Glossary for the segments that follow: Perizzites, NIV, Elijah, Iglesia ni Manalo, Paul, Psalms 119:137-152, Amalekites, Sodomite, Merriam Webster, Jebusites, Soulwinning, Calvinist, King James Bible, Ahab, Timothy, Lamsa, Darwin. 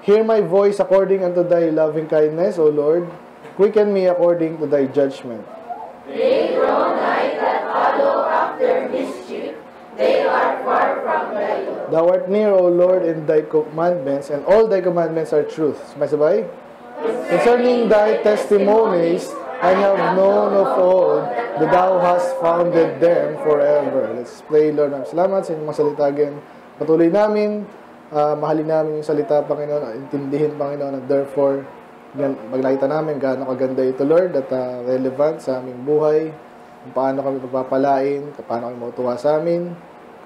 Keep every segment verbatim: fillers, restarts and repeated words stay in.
Hear my voice according unto thy loving kindness, O Lord. Quicken me according to thy judgment. They draw nigh that follow after mischief. They are far from thy law. Thou art near, O Lord, in thy commandments, and all thy commandments are truth. Masabay? Concerning thy testimonies, I have known of old that thou hast founded them forever. Let's pray, Lord. Salamat sa inyong mga salita again. Patuloy namin. Uh, mahalin namin yung salita, Panginoon, intindihin, Panginoon, and therefore, maglakita namin gaano kaganda ito, Lord, at uh, relevant sa aming buhay, kung paano kami pagpapalain, kung paano kami mautuwa sa amin,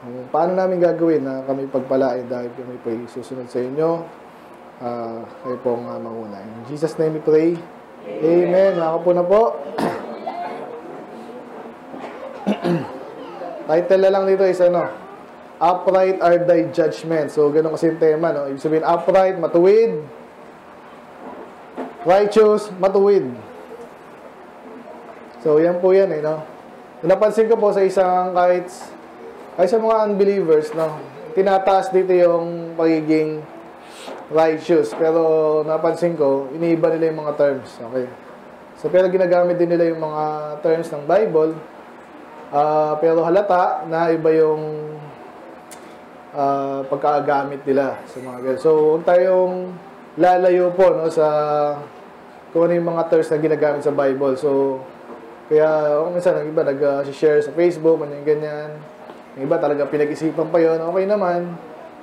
kung paano namin gagawin na kami pagpalain dahil kami po susunod sa inyo, uh, kayo pong uh, mauna. In Jesus' name we pray. Amen. Ako po na po. Title na lang dito is ano? Upright are thy judgments. So, ganun kasi yung tema, no? Ibig sabihin, upright, matuwid. Righteous, matuwid. So, yan po yan, eh, no? Napansin ko po sa isang, kahit, kahit sa mga unbelievers, no? Tinataas dito yung pagiging righteous. Pero, napansin ko, iniiba nila yung mga terms. Okay? So, pero ginagamit din nila yung mga terms ng Bible. Uh, pero halata na iba yung Uh, pagkagamit nila sa mga ganyan. So, huwag tayong lalayo po, no, sa kung ano yung mga terms na ginagamit sa Bible. So, kaya, oh, minsan, ang iba nag-share sa Facebook, ganyan-ganyan. Ang iba talaga pinag-isipan pa yun. Okay naman.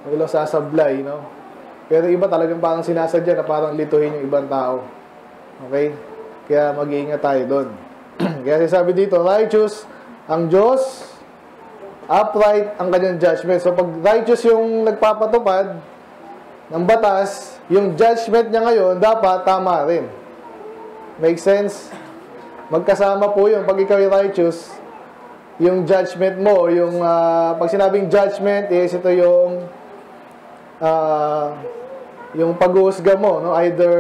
Huwag lang sasablay, no? Pero iba talagang parang sinasadya na parang lituhin yung ibang tao. Okay? Kaya, mag-iingat tayo doon. Kaya sabi dito, righteous ang Diyos, upright ang kanyang judgment. So, pag righteous yung nagpapatupad ng batas, yung judgment niya ngayon, dapat tama rin. Make sense? Magkasama po yung pag ikaw yung righteous, yung judgment mo, yung, uh, pag sinabing judgment, is ito yung, uh, yung pag-uusga mo, no? Either,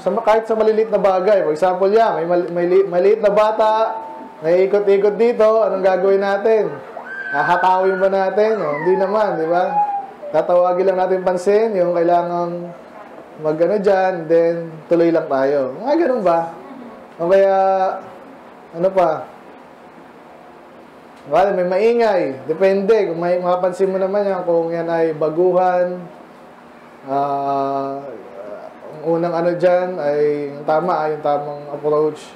sa, kahit sa malilit na bagay. For example, yan, may mali maliit na bata, naiikot-ikot dito, anong gagawin natin? Hahatawin ba natin? O, hindi naman, di ba? Tatawagin lang natin pansin yung kailangang mag-ano dyan, then tuloy lang tayo. Mga ganun ba? O kaya, ano pa? Wala, may maingay. Depende. Kung may, makapansin mo naman yan, kung yan ay baguhan, uh, ang unang ano dyan ay yung tama, yung tamang approach.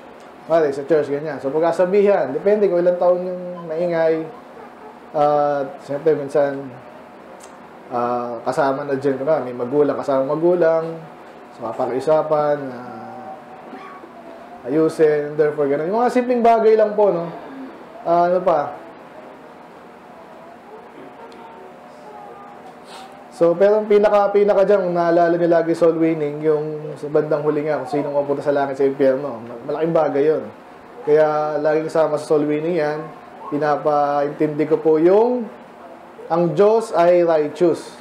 Wala, sa church, ganyan. So, pagkasabihan, depende kung ilang taon yung maingay. At uh, siyempre, minsan, uh, kasama na dyan ko na. May magulang, kasama magulang. So, kapag-isapan, uh, ayusin, therefore, gano'n. Yung mga simpleng bagay lang po, no? Uh, ano pa? So, pero pinaka-pinaka dyan, kung naalala niyo lagi soul winning, yung sa bandang huli nga, kung sinong mapunta sa langit sa impyerno. Malaking bagay yun. Kaya, lagi kasama sa soul winning yan. Pinapaintindi ko po yung ang Diyos ay righteous.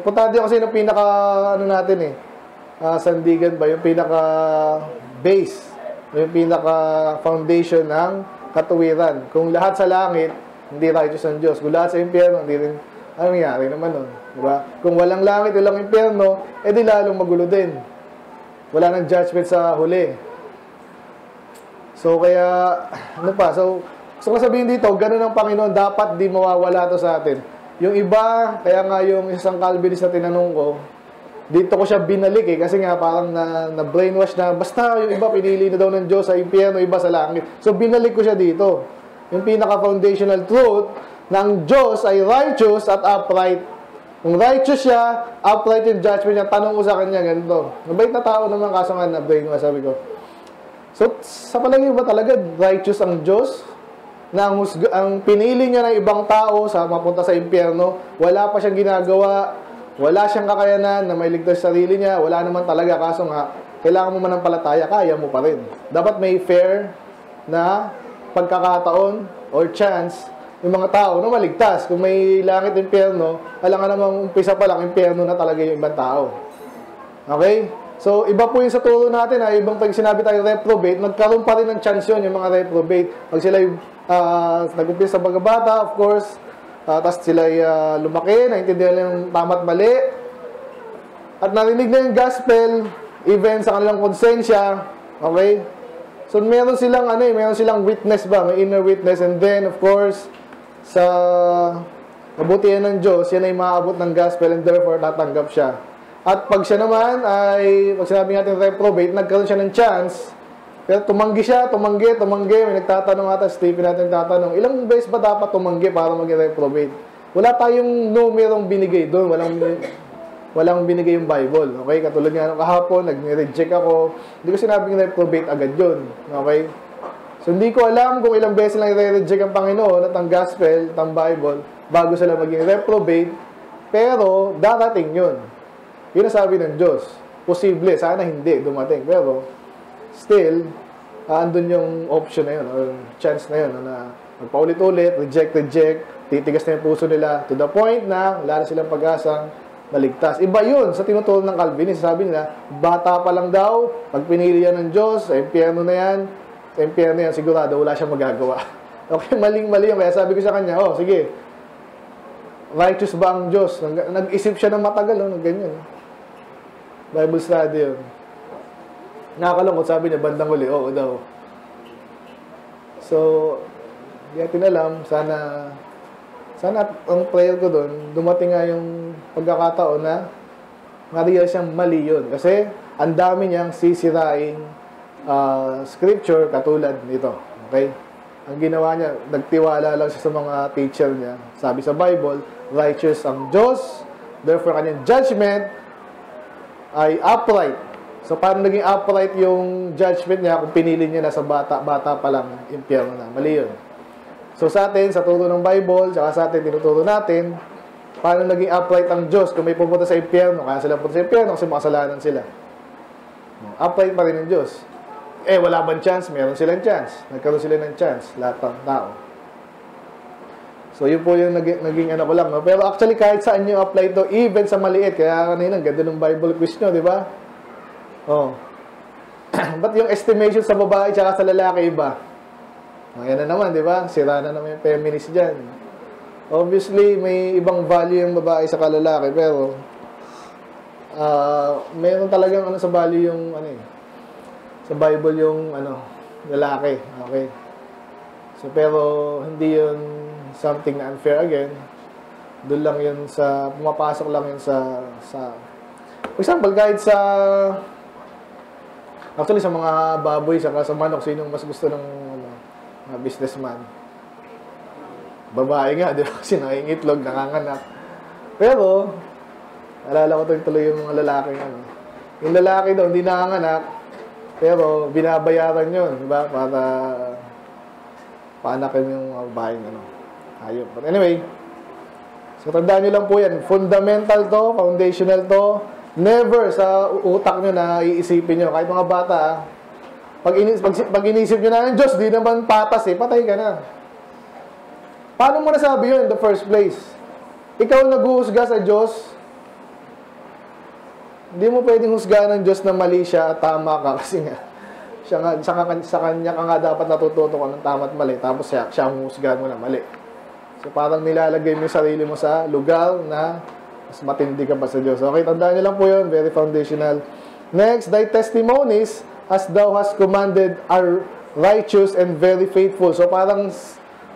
Punta din kasi yung pinaka ano natin eh, uh, sandigan ba, yung pinaka base, yung pinaka foundation ng katuwiran. Kung lahat sa langit, hindi righteous ang Diyos. Kung lahat sa impyerno, hindi rin, ano nangyari naman nun? Diba? Kung walang langit, walang impyerno, eh di lalong magulo din. Wala nang judgment sa huli. So kaya, ano pa, so So, kasabihin dito, ganun ang Panginoon, dapat di mawawala to sa atin. Yung iba, kaya nga yung isang Calvinist na tinanong ko, dito ko siya binalik eh, kasi nga parang na, na brainwash na, basta yung iba, pinili na daw ng Diyos sa impyerno, iba sa langit. So, binalik ko siya dito. Yung pinaka-foundational truth, na ang Diyos ay righteous at upright. Kung righteous siya, upright yung judgment niya. Tanong ko sa kanya, ganito. Mabait na tao naman, kaso nga na brainwash, sabi ko. So, sa palagay ba talaga, righteous ang Diyos? Na ang, ang pinili niya ng ibang tao sa mapunta sa impyerno, wala pa siyang ginagawa, wala siyang kakayanan na mailigtas sa sarili niya, wala naman talaga, kaso nga, kailangan mo man ng palataya, kaya mo pa rin. Dapat may fair na pagkakataon or chance yung mga tao na maligtas. Kung may langit impyerno, alam nga namang umpisa pa lang, impyerno na talaga yung ibang tao. Okay? So, iba po yung sa turo natin, ha? Ibang pag sinabi tayo reprobate, nagkaroon pa rin ng chance yun, yung mga reprobate. Pag sila yung Uh, nag-umpisa sa pagkabata, of course, uh, tapos sila'y uh, lumaki, naintindihan yung tama't mali, at narinig na yung gospel, even sa kanilang konsensya, okay? So, meron silang, ano eh, meron silang witness ba? May inner witness. And then, of course, sa kabutihan ng Diyos, yan ay maaabot ng gospel and therefore, tatanggap siya. At pag siya naman ay, pag sinabi natin reprobate, nagkaroon siya ng chance, pero tumanggi siya, tumanggi, tumanggi. May nagtatanong ata, Stephen natin nagtatanong, ilang beses ba dapat tumanggi para mag-reprobate? Wala tayong numerong binigay doon. Walang Walang binigay yung Bible. Okay? Katulad nga nung kahapon, nag-reject ako. Hindi ko sinabing reprobate agad yun. Okay? So, hindi ko alam kung ilang beses lang i-reject ang Panginoon at ang gospel, at ang Bible, bago sila maging reprobate. Pero, darating yun. Yun ang sabi ng Diyos. Posible. Sana hindi dumating. Pero, still, andun yung option na yun, or chance na yun, na magpaulit-ulit, reject, reject, titigas na yung puso nila to the point na wala na silang pag-asang maligtas. Iba yun sa tinuturo ng Calvinist. Sabi nila, bata pa lang daw, pag pinili yan ng Diyos, sa impyerno na yan, sa impyerno yan, sigurado, wala siyang magagawa. Okay, maling-mali yun. Kaya sabi ko sa kanya, oh, sige, righteous ba ang Diyos? Nag-isip siya ng matagal, oh, ng ganyan. Bible study yun. Nakakalungkot, sabi niya, bandang huli, oo daw. So, di natin alam, sana, sana ang prayer ko doon, dumating nga yung pagkakataon na mariya siyang mali yun. Kasi ang dami niyang sisiraing uh, scripture katulad nito. Okay? Ang ginawa niya, nagtiwala lang siya sa mga teacher niya. Sabi sa Bible, righteous ang Diyos, therefore kanyang judgment ay upright. So paano naging upright yung judgment niya kung pinili niya na sa bata, bata pa lang, impyerno na. Mali yun. So sa atin, sa turo ng Bible, saka sa atin, tinuturo natin, paano naging upright ang Diyos kung may pupunta sa impyerno? Kaya sila pupunta sa impyerno kasi makasalanan sila. Upright pa rin ang Diyos. Eh, wala bang chance? Meron silang chance. Nagkaroon sila ng chance, lahat ng tao. So yun po yung naging, naging ano ko lang. No? Pero actually, kahit saan nyo apply ito, even sa maliit, kaya kanina, ganda ng Bible quiz nyo, di ba? Oh. But yung estimation sa babae tsaka sa lalaki iba? Ayan na naman, di ba? Sira na naman yung feminist dyan. Obviously, may ibang value yung babae sa kalalaki, pero uh, mayroon talagang ano, sa value yung, ano eh, sa Bible yung, ano, lalaki. Okay? So, pero hindi yun something na unfair again. Doon lang yun sa, pumapasok lang yun sa, sa, for example, kahit sa, actually, sa mga baboy, saka sa manok, sinong mas gusto ng, businessman. Babae nga, di ba? Kasi nangingitlog, nanganganak. Pero, alala ko tuloy yung mga lalaki. Ano. Yung lalaki daw, hindi nanganganak, pero binabayaran yun, di ba? Para paanakin yung mga babae. Ano. Ayun. But anyway, so tandaan nyo lang po yan. Fundamental to, foundational to. Never sa utak nyo na iisipin nyo. Kahit mga bata, ah, Pag, inis, pag, pag inisip nyo na ng Diyos, di naman patas eh, patay ka na. Paano mo nasabi yun in the first place? Ikaw naghuhusga sa Diyos, hindi mo pwedeng husgaan ng Diyos na mali siya at tama ka kasi nga, siya nga sa, sa kanya ka nga dapat natututo ka ng tama at mali, tapos siya, siya ang husgaan mo na mali. So parang nilalagay mo yung sarili mo sa lugar na mas matindi ka pa sa Diyos. Okay, tandaan nyo lang po yun, very foundational. Next, thy testimonies as thou hast commanded are righteous and very faithful. So parang,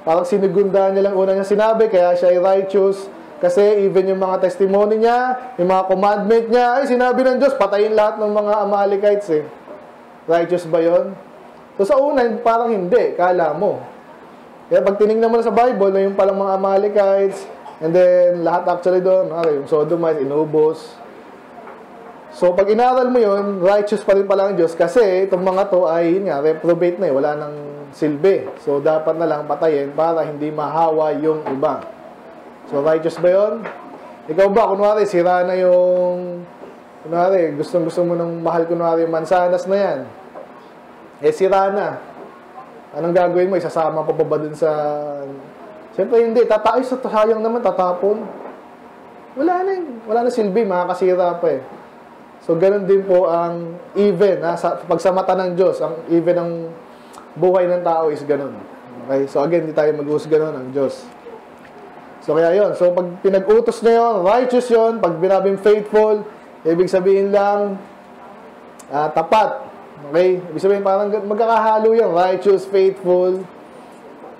parang sinigundahan niya lang una niya sinabi, kaya siya ay righteous. Kasi even yung mga testimony niya, yung mga commandment niya, ay sinabi ng Diyos, patayin lahat ng mga Amalekites eh. Righteous ba yun? So sa una, parang hindi, kala mo. Kaya pag tinignan mo na sa Bible, yung palang mga Amalekites, and then lahat actually doon, yung Sodomite, inubos. So, pag inaral mo yun, righteous pa rin pala ang Diyos kasi itong mga to ay, yun nga, reprobate na eh. Wala nang silbi. So, dapat na lang patayin para hindi mahawa yung iba. So, righteous ba yun? Ikaw ba, kunwari, sira na yung, kunwari, gustong-gusto mo ng mahal, kunwari, mansanas na yan. Eh, sira na. Anong gagawin mo? Isasama pa pa ba dun sa, siyempre hindi. Tata- Ay, sayang naman, tatapon. Wala na yun. Wala na silbi, makakasira pa eh. So, ganun din po ang even, ha? Sa, pag sa mata ng Diyos, ang even ng buhay ng tao is ganun. Okay? So, again, hindi tayo mag-usga nun ang Diyos. So, kaya yun. So, pag pinag-utos na yun, righteous yun, pag binabing faithful, Ibig sabihin lang, uh, tapat. Okay? Ibig sabihin, parang magkakahalo yan. Righteous, faithful,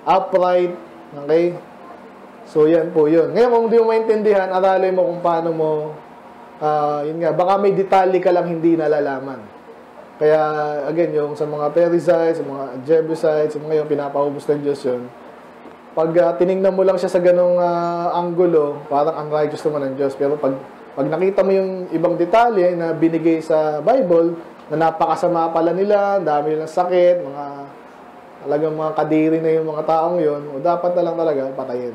upright. Okay? So, yan po yun. Ngayon, kung hindi mo maintindihan, aralin mo kung paano mo, uh, yun nga, baka may detalye ka lang hindi nalalaman. Kaya, again, yung sa mga Perizzites, sa mga Jebusites, sa mga yung pinapahubos ng Diyos yun, pag uh, tinignan mo lang siya sa ganong uh, anggulo, parang ang righteous naman ng Diyos. Pero pag Pag nakita mo yung ibang detalye na binigay sa Bible, na napakasama pala nila, dami nilang sakit, mga talagang mga kadiri na yung mga taong yun, o dapat na lang talaga patayin.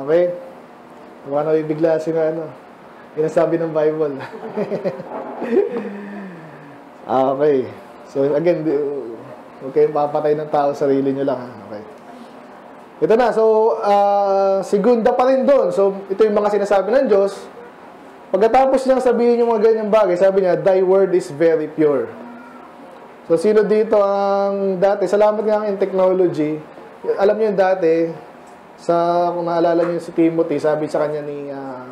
Okay? Huwag na bigla sino ano, ginasabi ng Bible. Okay. So again, huwag kayong papatay ng tao, sarili nyo lang. Okay. Ito na, so, uh, segunda pa rin doon. So, ito yung mga sinasabi ng Diyos. Pagkatapos niyang sabihin yung mga ganyang bagay, sabi niya, thy word is very pure. So, sino dito ang dati? Salamat nga ang technology. Alam niyo yung dati, sa, kung naalala niyo si Timothy, sabi sa kanya ni, uh,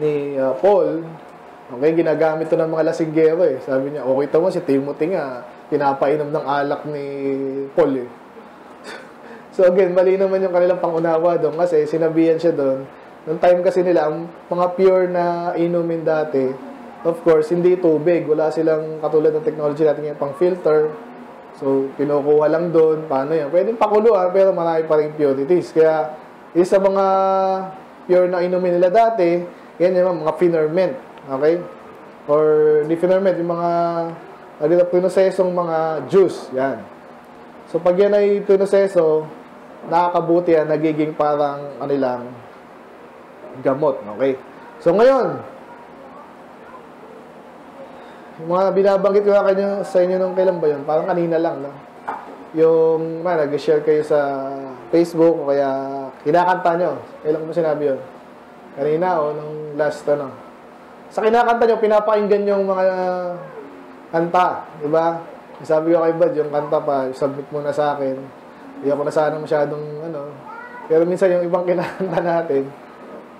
ni uh, Paul, okay, ginagamit ito ng mga lasinggero eh. Sabi niya, okay, tamo si Timothy nga, pinapainom ng alak ni Paul eh. So again, mali naman yung kanilang pangunawa doon kasi sinabihan siya doon. Noong time kasi nila, ang mga pure na inumin dati, of course, hindi tubig. Wala silang katulad ng technology natin yung pang-filter. So, pinukuha lang doon. Paano yan? Pwedeng pakuluan, pero marami pa rin impurities. Kaya, isa sa mga pure na inumin nila dati, yan yung mga finurment. Okay? Or, di finurment, yung mga, alin na pinosesong mga juice. Yan. So, pag yan ay pinoseso, nakakabuti yan, nagiging parang anilang gamot, okay? So ngayon, yung mga binabanggit ko na kanyo, sa inyo nung kailan ba yun? Parang kanina lang, no? Yung, man, nag-share kayo sa Facebook, o kaya kinakanta nyo. Kailan ko mo sinabi yun? Kanina o nung last, ano? Sa kinakanta nyo, pinapakinggan yung mga kanta, di ba? Sabi ko kay Bad, yung kanta pa, submit muna sa akin. Hindi ako na sana masyadong ano. Pero minsan yung ibang kinakanta natin,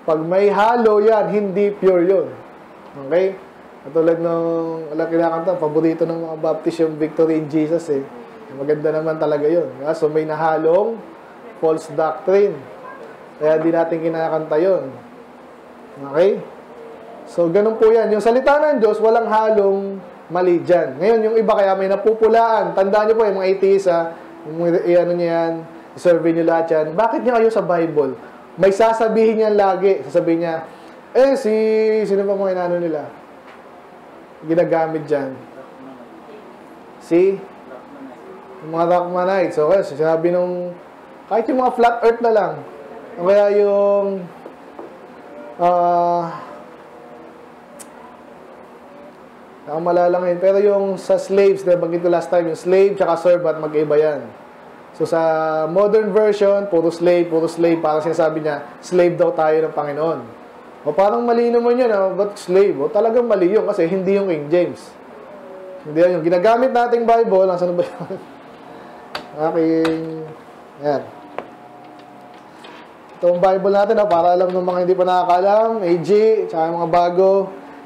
pag may halo yan, hindi pure yun. Okay? At tulad nung alam kinakanta, paborito ng mga Baptist yung Victory in Jesus eh. Maganda naman talaga yun. So may nahalong false doctrine. Kaya di natin kinakanta yun. Okay? So ganun po yan. Yung salita ng Diyos, walang halong mali dyan. Ngayon yung iba kaya may napupulaan. Tandaan nyo po yung mga atheist ah, i-ano niya yan, survey niyo lahat yan. Bakit niya kayo sa Bible? May sasabihin niya lagi. Sasabihin niya, eh, si, sino ba mga inano nila? Ginagamit dyan. Si? Yung mga Rockmanites. Okay, sinabi nung, kahit yung mga flat earth na lang. Kaya yung, ah, nakamala lang yun. Pero yung sa slaves, nabanggit ko last time, yung slave tsaka servant, mag-iba yan. So sa modern version, puro slave, puro slave. Parang sinasabi niya, slave daw tayo ng Panginoon. O parang mali naman yun, ha? But slave? O talagang mali yun kasi hindi yung King James. Hindi yun. Yung ginagamit nating Bible, nasa na ba yun? Aking, yan. Itong Bible natin, ha? Para alam ng mga hindi pa nakakalam, A G, tsaka mga bago.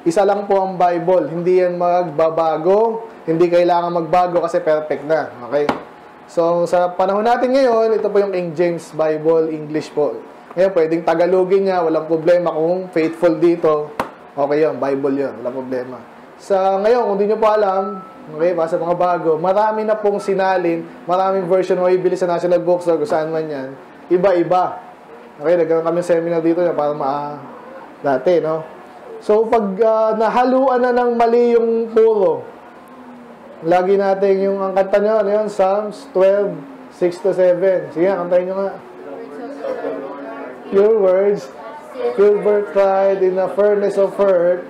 Isa lang po ang Bible. Hindi yan magbabago. Hindi kailangan magbago kasi perfect na. Okay? So, sa panahon natin ngayon, ito po yung King James Bible, English po. Ngayon, pwedeng Tagalogin niya. Walang problema kung faithful dito. Okay yun. Bible yun. Walang problema. Sa ngayon, kung di nyo po alam, okay, para sa mga bago, marami na pong sinalin. Maraming version mo ibili sa National Bookstore, kung saan man yan. Iba-iba. Okay? Nagkaroon kami seminar dito na para ma... Dati, no? So, pag uh, nahaluan na ng mali yung puro, lagi natin yung, ang kanta nyo, ano yun? Psalms twelve, six to seven. Sige, kantahin nyo nga. Pure words, pure birth tried in a furnace of earth,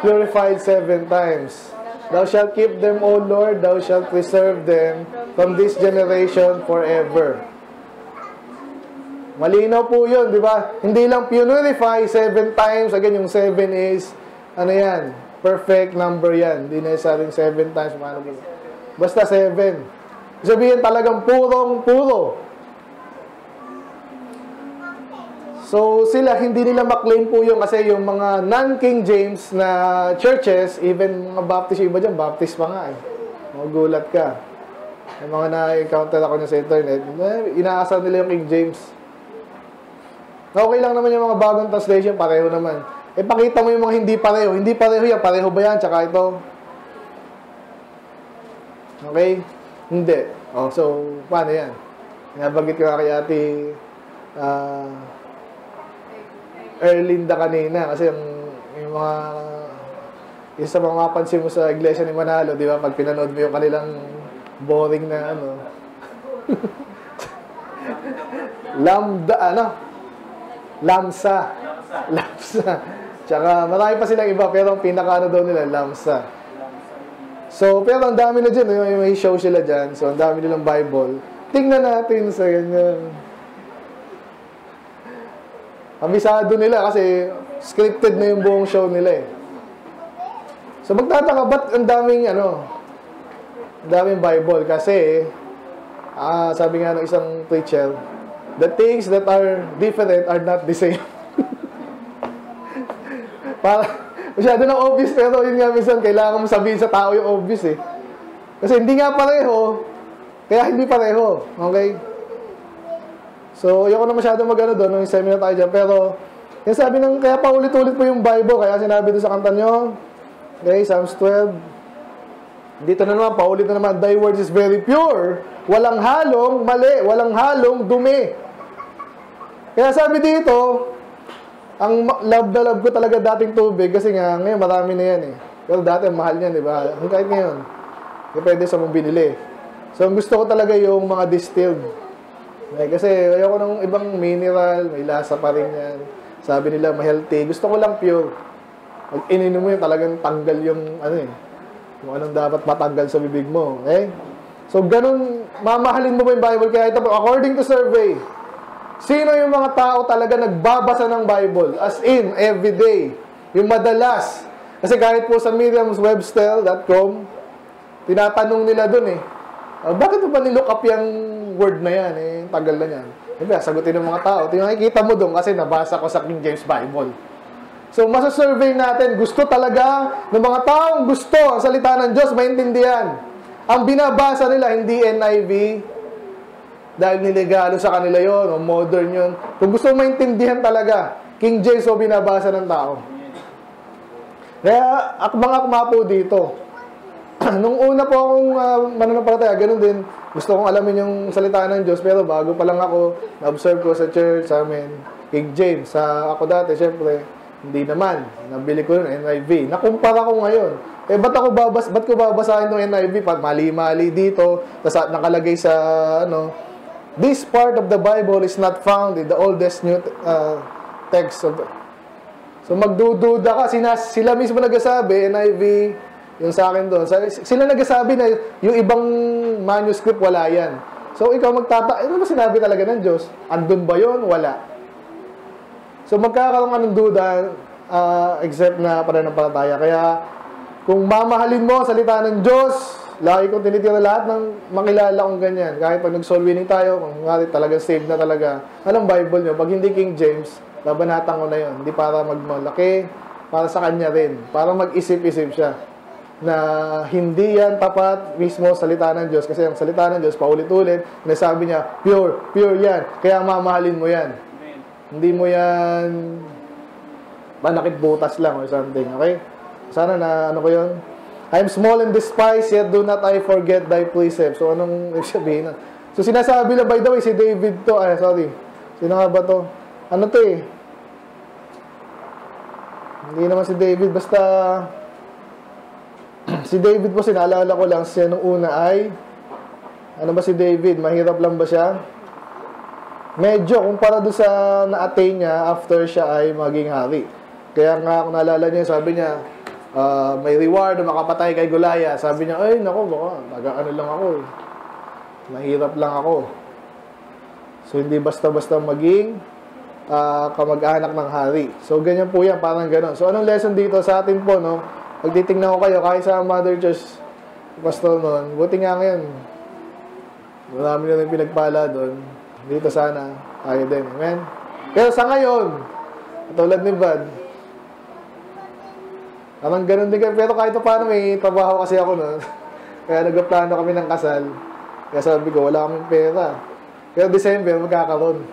purified seven times. Thou shalt keep them, O Lord, thou shalt preserve them from this generation forever. Malinaw po yun, di ba? Hindi lang purify seven times. Again, yung seven is, ano yan? Perfect number yan. Hindi na isaring seven times. Basta seven. Sabihin talagang purong-puro. So sila, hindi nila maklaim po yung, kasi yung mga non-King James na churches, even mga Baptist, iba dyan, Baptist pa nga eh. Magulat ka. Yung mga na-encounter ako nyo sa internet, eh, inaasa nila yung King James. Okay lang naman yung mga bagong translation, pareho naman. Eh, pakita mo yung mga hindi pareho. Hindi pareho yan, pareho ba yan? Tsaka ito. Okay? Hindi. Oh, so, paano yan? Nabagit ko na kay Ate uh, Erlinda kanina. Kasi yung, yung mga... Isa pang mapansin mo sa Iglesia ni Manalo, di ba? Pag pinanood mo yung kanilang boring na ano. Lambda, ano? Lamsa. Lamsa. Tsaka marami pa silang iba, pero ang pinaka ano daw nila, Lamsa. So, pero ang dami na dyan. May, may show sila dyan. So, ang dami nilang Bible. Tingnan natin sa ganyan. Abisado nila kasi scripted na yung buong show nila eh. So, magtataka, ba't ang daming, ano, ang daming Bible? Kasi, ah, sabi nga ng isang preacher, the things that are different are not the same. Para, masyado na obvious, pero yun nga minsan, kailangan mo sabihin sa tao yung obvious, eh. Kasi hindi nga pareho, kaya hindi pareho, okay? So, ayoko na masyado mag-ano doon, yung seminar tayo dyan, pero, yung sabi ng, kaya paulit-ulit po yung Bible, kaya sinabi doon sa kanta nyo, okay, Psalms twelve. Dito na naman, paulit na naman, thy word is very pure. Walang halong mali, walang halong dumi. Kaya sabi dito, ang love na love ko talaga dating tubig, kasi nga ngayon marami na yan eh. Pero dati mahal niyan, di ba? Kahit ngayon, depende sa mong binili. So gusto ko talaga yung mga distilled. Okay, kasi ayoko ng ibang mineral, may lasa pa rin yan. Sabi nila, ma-healthy. Gusto ko lang pure. Pag ininom mo yun, talagang tanggal yung ano eh, yung anong dapat matanggal sa bibig mo, okay? So, ganun, mamahalin mo ba yung Bible? Kaya ito, according to survey, sino yung mga tao talaga nagbabasa ng Bible? As in, everyday. Yung madalas. Kasi kahit po sa Merriam Webster dot com, tinatanong nila dun eh, ah, bakit mo ba nilook up yung word na yan? Eh, tagal na yan. Diba, sagutin ng mga tao. Tingnan, nakikita mo dun kasi nabasa ko sa King James Bible. So, masasurvey natin, gusto talaga ng mga taong gusto ang salita ng Diyos, maintindihan. Ang binabasa nila, hindi N I V, dahil nilegalo sa kanila yon o modern yon. Kung gusto maintindihan talaga, King James o binabasa ng tao. Kaya, akbang-akma po dito. Nung una po akong uh, mananampalataya, ganun din, gusto kong alamin yung salita ng Diyos, pero bago pa lang ako, na-observe ko sa church, sa amin, King James. Sa ako dati, syempre, hindi naman. Nabili ko yun, N I V. Nakumpara ko ngayon. Eh, ba't ako babas, ba't ko babasahin ng N I V? Pag mali-mali dito, tapos nakalagay sa, ano, this part of the Bible is not found in the oldest new uh, text. Of so, magdududa ka. Sina, sila mismo nagsasabi, N I V, yung sa akin doon. Sila nagsasabi na yung ibang manuscript, wala yan. So, ikaw magtata... Ano ba sinabi talaga ng Diyos? Andun ba yun? Wala. So, magkakaroon ka ng duda, uh, except na pananampalataya. Kaya, kung mamahalin mo ang salita ng Diyos, lagi kong tinitira lahat ng makilala kong ganyan. Kahit pag nag-soul winning tayo, kung talaga saved na talaga, anong Bible nyo? Pag hindi King James, labanatan ko na yun. Hindi para magmalaki, para sa kanya rin. Para mag-isip-isip siya. Na hindi yan tapat mismo salita ng Diyos. Kasi ang salita ng Diyos, paulit-ulit, nasabi niya, pure, pure yan. Kaya mamahalin mo yan. Hindi mo yan panakit butas lang or something, okay? Sana na, ano ko yun? I am small and despised, yet do not I forget thy precepts. So, anong sabihin na? So, sinasabi na, by the way, si David to, ay, sorry. Sino nga ba to? Ano to eh? Hindi naman si David, basta... si David po, sinaalala ko lang siya nung una ay... Ano ba si David? Mahirap lang ba siya? Medyo, kumpara doon sa na-attain niya after siya ay maging hari. Kaya nga, kung naalala niya, sabi niya, uh, may reward na makapatay kay Goliath. Sabi niya, ay, naku, baka, nag-ano lang ako eh. Mahirap lang ako. So, hindi basta-basta maging uh, kamag-anak ng hari. So, ganyan po yan, parang gano'n. So, anong lesson dito sa atin po, no? Pag titignan ko kayo, kahit sa Mother Church, pastor noon, buti nga ngayon, marami na rin pinagpala doon. Dito sana, tayo din. Amen? Pero sa ngayon, tulad ni Bad, parang ganun din. Pero kahit pa paano, may trabaho kasi ako nun. Kaya nagplano kami ng kasal. Kaya sabi ko, wala kaming pera. Pero December, magkakaroon.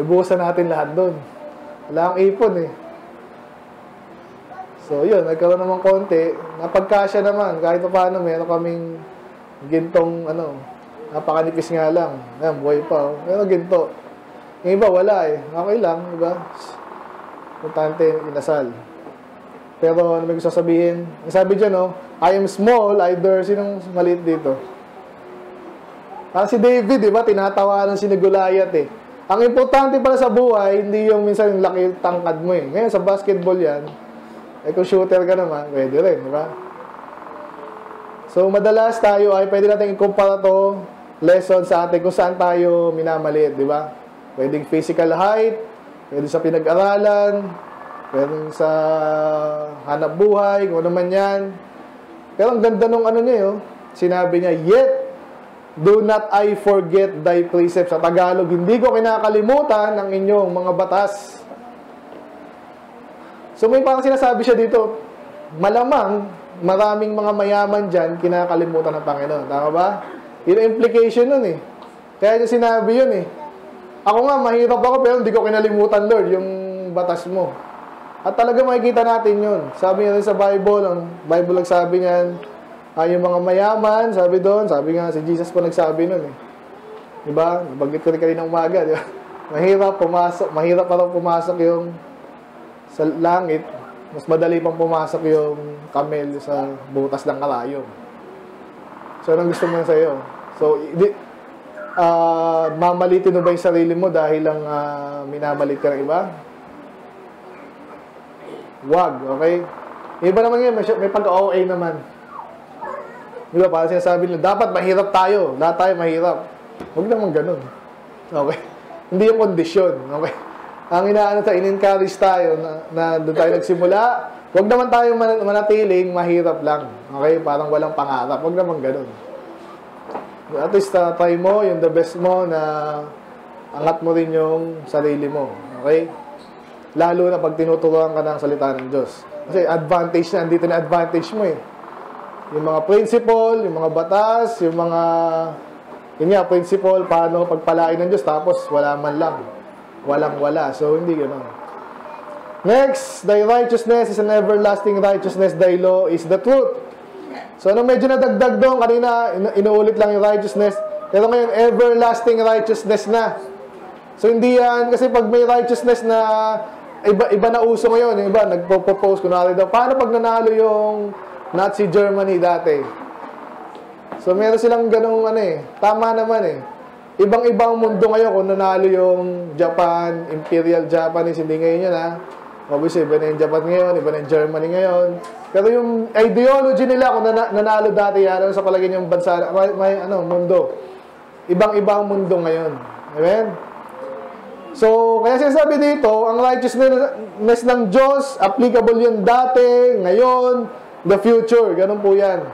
Ibuhusan natin lahat doon. Wala akong ipon eh. So yun, nagkaroon naman konti. Napagkasya naman. Kahit pa paano, meron kaming gintong, ano, napakanipis nga lang. Ayan, buhay pa. Meron ginto. Yung iba, wala eh. Okay lang, diba? Importante, inasal. Pero ano may gusto sabihin? Sabi dyan, no? I am small, either. Sinong maliit dito? Parang si David, di ba? Tinatawanan si Goliath, eh. Ang importante pala sa buhay, hindi yung minsan yung laki tangkad mo, eh. Ngayon, sa basketball yan, eh, kung shooter ka naman, pwede rin, di ba? So, madalas tayo ay pwede natin ikumpara to lesson sa atin kung saan tayo minamaliit, di ba? Pwedeng physical height, pwede sa pinag-aralan, pero sa hanap buhay, kung ano man yan. Pero ang ganda nung ano niya, oh. Sinabi niya, yet, do not I forget thy precepts. Sa Tagalog, hindi ko kinakalimutan ang inyong mga batas. So may parang sinasabi siya dito, malamang, maraming mga mayaman dyan, kinakalimutan ng Panginoon. Tama ba? Yun ang implication nun eh. Kaya niya sinabi yun eh. Ako nga, mahirap ako, pero hindi ko kinalimutan, Lord, yung batas mo. At talaga makikita natin yun. Sabi niya sa Bible, ang Bible nagsabi niyan, ay yung mga mayaman, sabi doon, sabi nga si Jesus pa nagsabi nun eh. Diba? Nabanggit ko rin kanina umaga, diba? Mahirap pumasok, mahirap pa lang pumasok yung sa langit, mas madali pang pumasok yung camel sa butas ng kalayong. So, anong gusto mo sa'yo? So, di, uh, mamalitin mo ba yung sarili mo dahil lang uh, minamalit ka ng iba? Wag, okay? Iba naman yun, may, may pag-O A naman. Diba, parang sinasabi nila, dapat mahirap tayo, lahat tayo mahirap. Huwag naman ganun. Okay? Hindi yung kondisyon, okay? Ang inaano sa in-encourage tayo na, na doon tayo nagsimula, huwag naman tayo man, manatiling mahirap lang. Okay? Parang walang pangarap. Huwag naman ganun. At least, uh, try mo yung the best mo na angat mo rin yung sarili mo. Okay? Lalo na pag tinuturuan ka ng salita ng Diyos. Kasi advantage na, andito na advantage mo eh. Yung mga principle, yung mga batas, yung mga, yun nga, principle, paano pagpalain ng Diyos, tapos wala man lang. Walang-wala. So, hindi gano'n. Next, thy righteousness is an everlasting righteousness, thy law is the truth. So, anong medyo nadagdag doon, kanina, inuulit lang yung righteousness, pero ngayon, everlasting righteousness na. So, hindi yan, kasi pag may righteousness na, Iba, iba na uso ngayon. Yung iba, nagpo-propose, kunwari daw, paano pag nanalo yung Nazi Germany dati? So, meron silang ganung ano eh. Tama naman eh. Ibang-ibang mundo ngayon kung nanalo yung Japan, Imperial Japanese, hindi ngayon yun ha. Obviously, iba na yung Japan ngayon, iba na yung Germany ngayon. Pero yung ideology nila kung nan nanalo dati yan, ano sa palagay niyong bansa, may, may ano, mundo. Ibang-ibang mundo ngayon. Amen? So, kaya sinasabi dito, ang righteousness ng Diyos, applicable yun dati, ngayon, the future. Ganun po yan.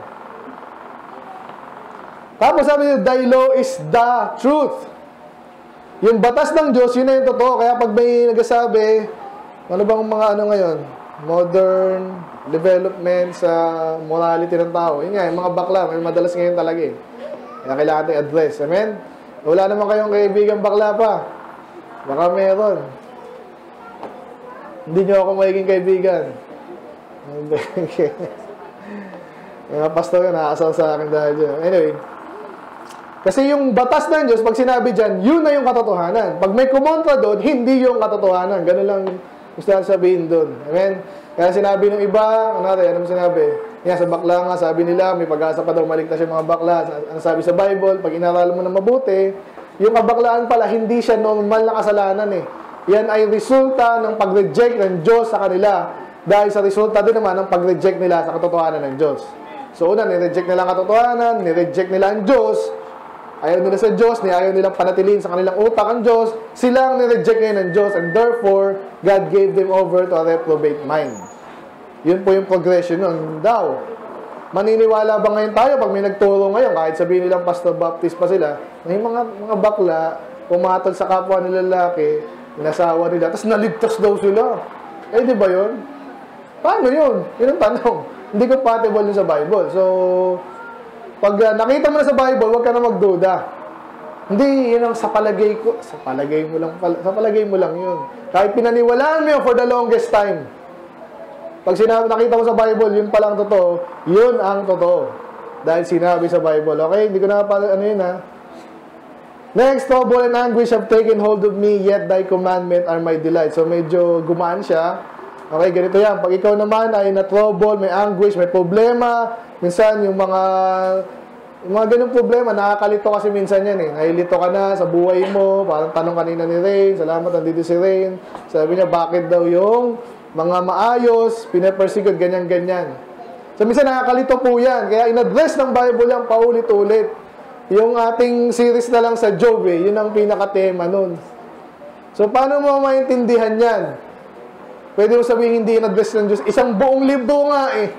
Tapos sabi nyo, thy law is the truth. Yung batas ng Diyos, yun na yung totoo. Kaya pag may nagsasabi, ano bang mga ano ngayon? Modern development sa morality ng tao. Yun nga, yung mga bakla, may madalas ngayon talaga eh. Kaya kailangan natin address. Amen? Wala naman kayong kaibigan bakla pa. Baka meron. Hindi nyo ako magiging kaibigan. Mga pastor yun, nakakasal sa akin dahil dyan. Anyway. Kasi yung batas ng Diyos, pag sinabi dyan, yun na yung katotohanan. Pag may kumontra doon, hindi yung katotohanan. Ganun lang gusto lang sabihin doon. Amen? Kaya sinabi ng iba, ano natin, anong sinabi? Yan, sa bakla nga, sabi nila, may pag-asa pa daw maligtas yung mga bakla. Ano sabi sa Bible, pag inaral mo na mabuti, yung kabaklaan pala, hindi siya normal na kasalanan eh. Yan ay resulta ng pag-reject ng Diyos sa kanila dahil sa resulta din naman ng pag-reject nila sa katotohanan ng Diyos. So una, nireject nila ang katotohanan, nireject nila ang Diyos, ayaw nila sa Diyos, ayaw nilang panatilin sa kanilang utak ang Diyos, silang nireject ngayon ng Diyos and therefore, God gave them over to a reprobate mind. Yun po yung progression nun daw. Maniniwala ba ngayon tayo pag may nagturo ngayon, kahit sabihin nilang Pastor Baptist pa sila, may mga, mga bakla, pumatol sa kapwa nilalaki, Inasawa nila. Tapos naligtas daw sila. Eh, di ba yun? Paano yun? Yun ang tanong. Hindi compatible yun sa Bible. So, pag uh, nakita mo na sa Bible, huwag ka na magduda. Hindi, yun ang sa palagay ko. Sa palagay mo lang, pal sa palagay mo lang yun. Kahit pinaniwalaan mo yun for the longest time. Pag sinabi, nakita mo sa Bible, yun palang totoo, yun ang totoo. Dahil sinabi sa Bible. Okay, hindi ko na pa, ano yun ha. Next, trouble and anguish have taken hold of me, yet thy commandment are my delight. So, medyo gumaan siya. Okay, ganito yan. Pag ikaw naman ay na-trouble, may anguish, may problema. Minsan, yung mga, yung mga ganun problema, nakakalito kasi minsan yan eh. Nailito ka na sa buhay mo. Parang tanong kanina ni Rain, salamat, nandito si Rain. Sabi niya, bakit daw yung mga maayos, pinapersigod, ganyan-ganyan. So, minsan nakakalito po yan. Kaya in-address ng Bible yan paulit-ulit. Yung ating series na lang sa Job, eh, yun ang pinaka-tema nun. So, paano mo maintindihan yan? Pwede mo sabihin hindi in-address ng Diyos. Isang buong libro nga eh.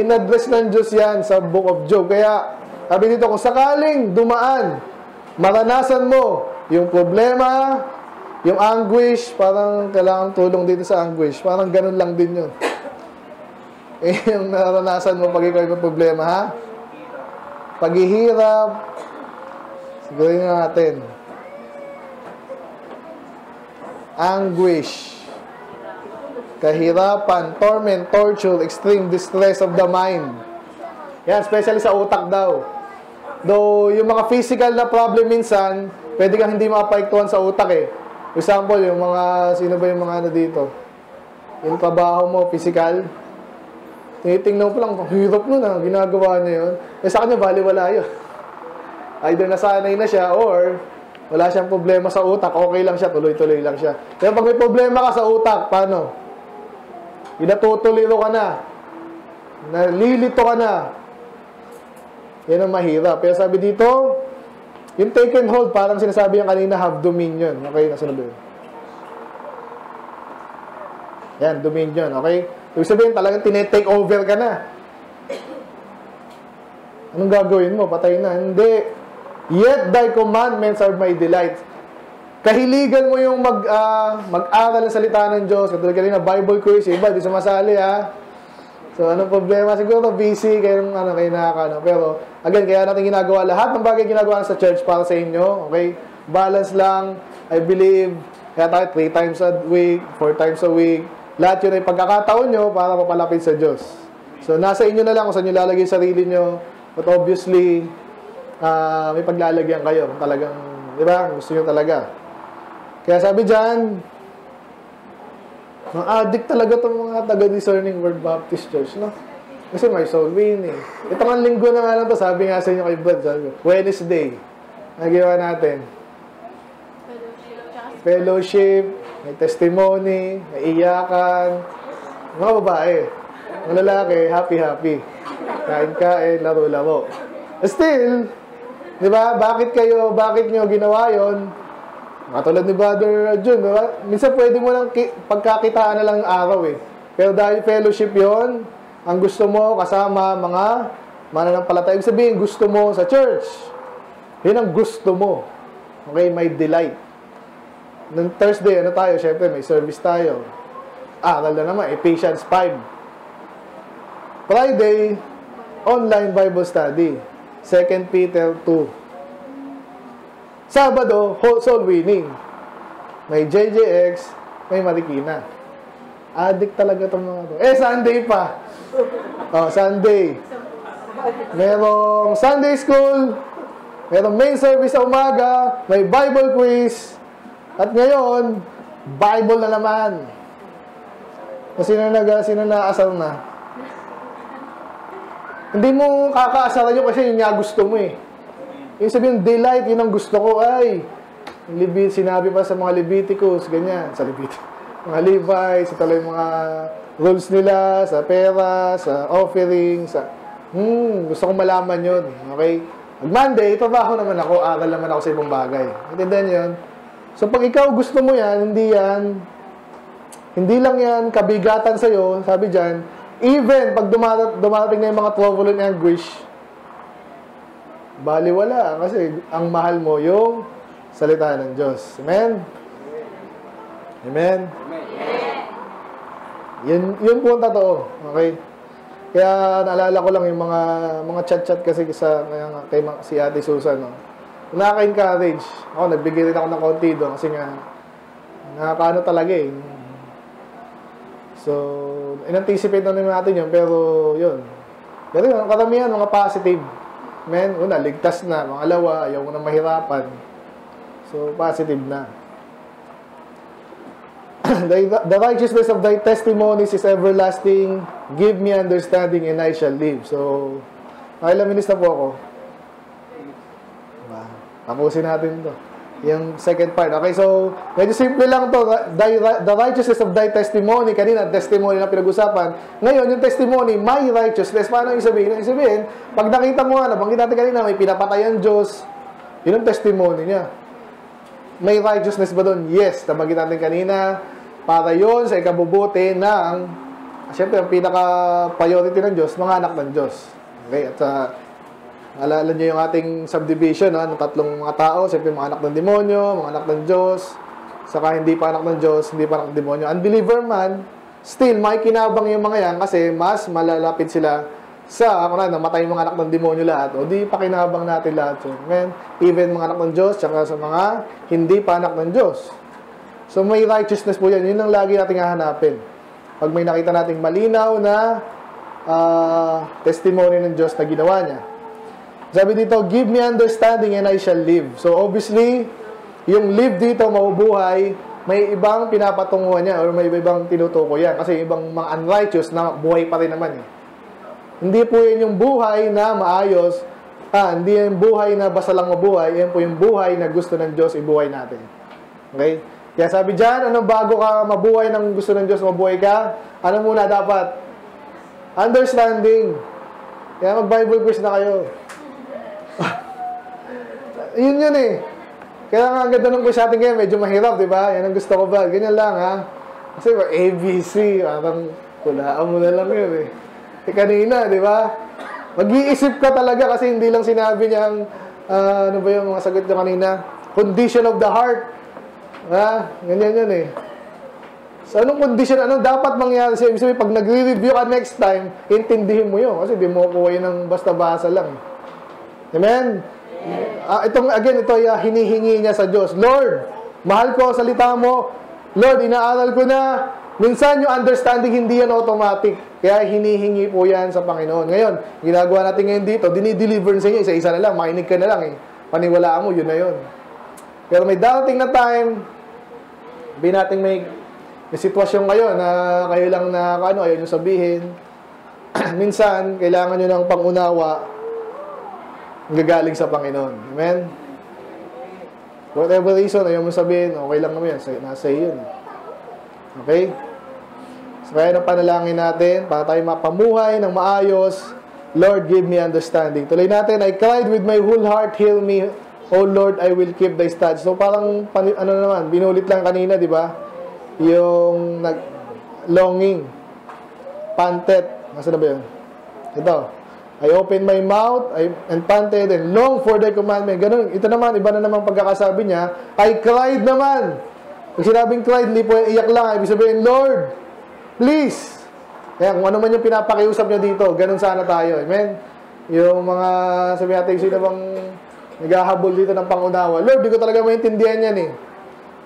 In-address ng Diyos yan sa Book of Job. Kaya, sabi dito, kung sakaling dumaan, maranasan mo yung problema, yung anguish, parang kailangan tulong dito sa anguish. Parang ganun lang din yun. Eh, yung naranasan mo pag ikaw yung problema, ha? Paghihirap. Sigurin na natin. Anguish. Kahirapan, torment, torture, extreme distress of the mind. Yan, especially sa utak daw. Though, yung mga physical na problem minsan, pwede kang hindi makapaiktuhan sa utak eh. For example, yung mga, sino ba yung mga ano dito? Yung trabaho mo, physical. Tinitingnan ko lang, hirap nun ha, ginagawa niya yun. Eh sa kanya, bali wala yun. Either nasanay na siya, or wala siyang problema sa utak, okay lang siya, tuloy-tuloy lang siya. Kaya pag may problema ka sa utak, paano? Ginatutuliro ka na. Nalilito ka na. Yan ang mahirap. Kaya sabi dito, yung take and hold, parang sinasabi yung kanina, have dominion. Okay, nasunod yun. Yan, dominion, okay? Ibig sabihin, talagang tinetake over ka na. Anong gagawin mo? Patay na. Hindi. Yet thy commandments are my delight. Kahiligan mo yung mag, uh, mag-aral ng salita ng Diyos. Katulad kanina, Bible quiz. Iba, di sumasali, ha? So, anong problema? Siguro busy, kayo ng ano, kayo nakakano. Pero, again, kaya natin ginagawa lahat ng bagay ginagawa sa church para sa inyo. Okay? Balance lang. I believe, kaya tayo three times a week, four times a week. Lahat yun ay pagkakataon nyo para mapalapit sa Diyos. So, nasa inyo na lang kung saan nyo lalagay sarili nyo. But obviously, uh, may paglalagyan kayo. Talagang, di ba? Gusto nyo talaga. Kaya sabi dyan, mga addict talaga itong mga taga-discerning Word Baptist Church, no? Kasi may soul winning. Eh. Ito nga linggo na nga lang ito, sabi nga sa inyo kay Brad, sabi, Wednesday, nagawa natin. Fellowship, may testimony, may iyakan. Mga babae, mga lalaki, happy-happy. Kain-kain, laro-laro. Still, di ba, bakit kayo, bakit nyo ginawa yon? Katulad ni Brother Jun, diba? Minsan pwede mo lang pagkakitaan na lang araw eh. Pero dahil fellowship yon, ang gusto mo kasama mga mananampalataya. Ibig sabihin, gusto mo sa church. Yun ang gusto mo. Okay, may delight. Noong Thursday, ano tayo? Siyempre, may service tayo. Aral na naman, Ephesians five. Friday, online Bible study. Second Peter two. Sabado, soul winning. May J J X, may Marikina. Addict talaga itong mga ito. Eh, Sunday pa. Oh, Sunday. Merong Sunday school, merong main service sa umaga, may Bible quiz, at ngayon, Bible na naman. Sino na, sino na asar na? Hindi mo kakaasaran yun kasi yun nga gusto mo eh. Yung sabihin, delight, yun ang gusto ko, ay, sinabi pa sa mga Leviticus, ganyan, sa Leviticus, mga Levites, sa talagang mga rules nila, sa pera, sa offering, sa, hmm, gusto kong malaman yun, okay? Pag Monday, trabaho naman ako, aral naman ako sa ibang bagay. Intindihan yun? So, pag ikaw gusto mo yan, hindi yan, hindi lang yan kabigatan sa'yo, sabi dyan, even pag dumarat, dumarating na yung mga trouble and anguish, baliwala kasi ang mahal mo yung salita ng Diyos. Amen? Amen? Amen. Yun, yun po ang totoo. Okay? Kaya naalala ko lang yung mga mga chat-chat kasi sa, kaya, kay si Ate Susan. No? Nakaka-encourage. Ako, nagbigay rin ako ng konti doon kasi nga, nakakaano talaga eh. So, in-anticipate na naman natin yun, pero yun. Pero yun, karamihan, mga positive. Men, una, ligtas na. Mga alawa, ayaw ko na mahirapan. So, positive na. the, the righteousness of thy testimonies is everlasting. Give me understanding and I shall live. So, nakailang minutes na po ako. Diba? Tapusin natin to. Yung second part. Okay, so, medyo simple lang to. The, the righteousness of thy testimony. Kanina, testimony na pinag-usapan. Ngayon, yung testimony, my righteousness. Paano yung sabihin? Yung sabihin, pag nakita mo, ano, banggit natin kanina, may pinapatay ang Diyos. Yun ang testimony niya. May righteousness ba doon? Yes. Nabanggit natin kanina. Para yun sa ikabubuti ng, siyempre, ang pinaka-priority ng Diyos, mga anak ng Diyos. Okay, at sa, uh, alala nyo yung ating subdivision, ha, ng tatlong mga tao, siyempre mga anak ng demonyo, mga anak ng Diyos, saka hindi pa anak ng Diyos, hindi pa anak ng demonyo. Unbeliever man, still, makikinabang yung mga yan kasi mas malalapit sila sa, kung na, namatay yung mga anak ng demonyo lahat, o di pakinabang natin lahat. So, man, even mga anak ng Diyos, saka sa mga hindi pa anak ng Diyos. So, may righteousness po yan. Yun ang lagi nating hahanapin. Pag may nakita nating malinaw na uh, testimony ng Diyos na ginawa niya. Sabi dito, give me understanding and I shall live. So, obviously, yung live dito, mabubuhay, may ibang pinapatunguhan niya or may ibang tinutuko yan. Kasi ibang mga unrighteous na buhay pa rin naman. Eh. Hindi po yun yung buhay na maayos. Ah, hindi yung buhay na basta lang mabuhay. Yan po yung buhay na gusto ng Diyos ibuhay natin. Okay? Kaya sabi dyan, ano, bago ka mabuhay ng gusto ng Diyos, mabuhay ka, ano muna dapat? Understanding. Kaya mag-Bible verse na kayo. Yun yun eh. Kaya nga ang ganda nung quiz natin ngayon, medyo mahirap, di ba? Yan ang gusto ko ba? Ganyan lang, ha? Kasi A, B, C, parang kulaan mo na lang yun eh. E kanina, di ba? Mag-iisip ka talaga kasi hindi lang sinabi niya ang, uh, ano ba yung mga sagot niya kanina? Condition of the heart. Ha? Ganyan yun eh. So, anong condition, anong dapat mangyari siya? Ibig sabihin, pag nagre-review ka next time, intindihin mo yun. Kasi di mo kuha yun ng basta-basa lang. Amen? Uh, itong, again, ito yung uh, hinihingi niya sa Diyos. Lord, mahal ko ang salita mo. Lord, inaaral ko na. Minsan yung understanding hindi yan automatic. Kaya hinihingi po yan sa Panginoon. Ngayon, ginagawa natin ngayon dito, dinideliver sa inyo, isa-isa na lang, makinig ka na lang eh. Paniwalaan mo, yun na yun. Pero may darating na time, may nating may, may sitwasyon kayo na kayo lang na ano, ayaw nyo sabihin. Minsan, kailangan nyo ng pangunawa gagaling sa Panginoon. Amen? Whatever reason, ayaw mo sabihin, okay lang naman yan. Nasa iyo yun. Okay? So, kaya nang panalangin natin, para tayo mapamuhay ng maayos, Lord, give me understanding. Tuloy natin, I cried with my whole heart, heal me, O Lord, I will keep thy statutes. So, parang, ano naman, binulit lang kanina, di ba? Yung nag longing, panted, nasa na ba yun? Ito. I opened my mouth I, and panted and longed for thy commandment. Ganun. Ito naman, iba na namang pagkakasabi niya. I cried naman. Pag sinabing cried, hindi po iyak lang. Ibig sabihin, Lord, please. Kaya kung ano man yung pinapakiusap niya dito, ganun sana tayo. Amen? Yung mga, sabi natin, sino bang naghahabol dito ng pangunawa? Lord, di ko talaga maintindihan yan eh.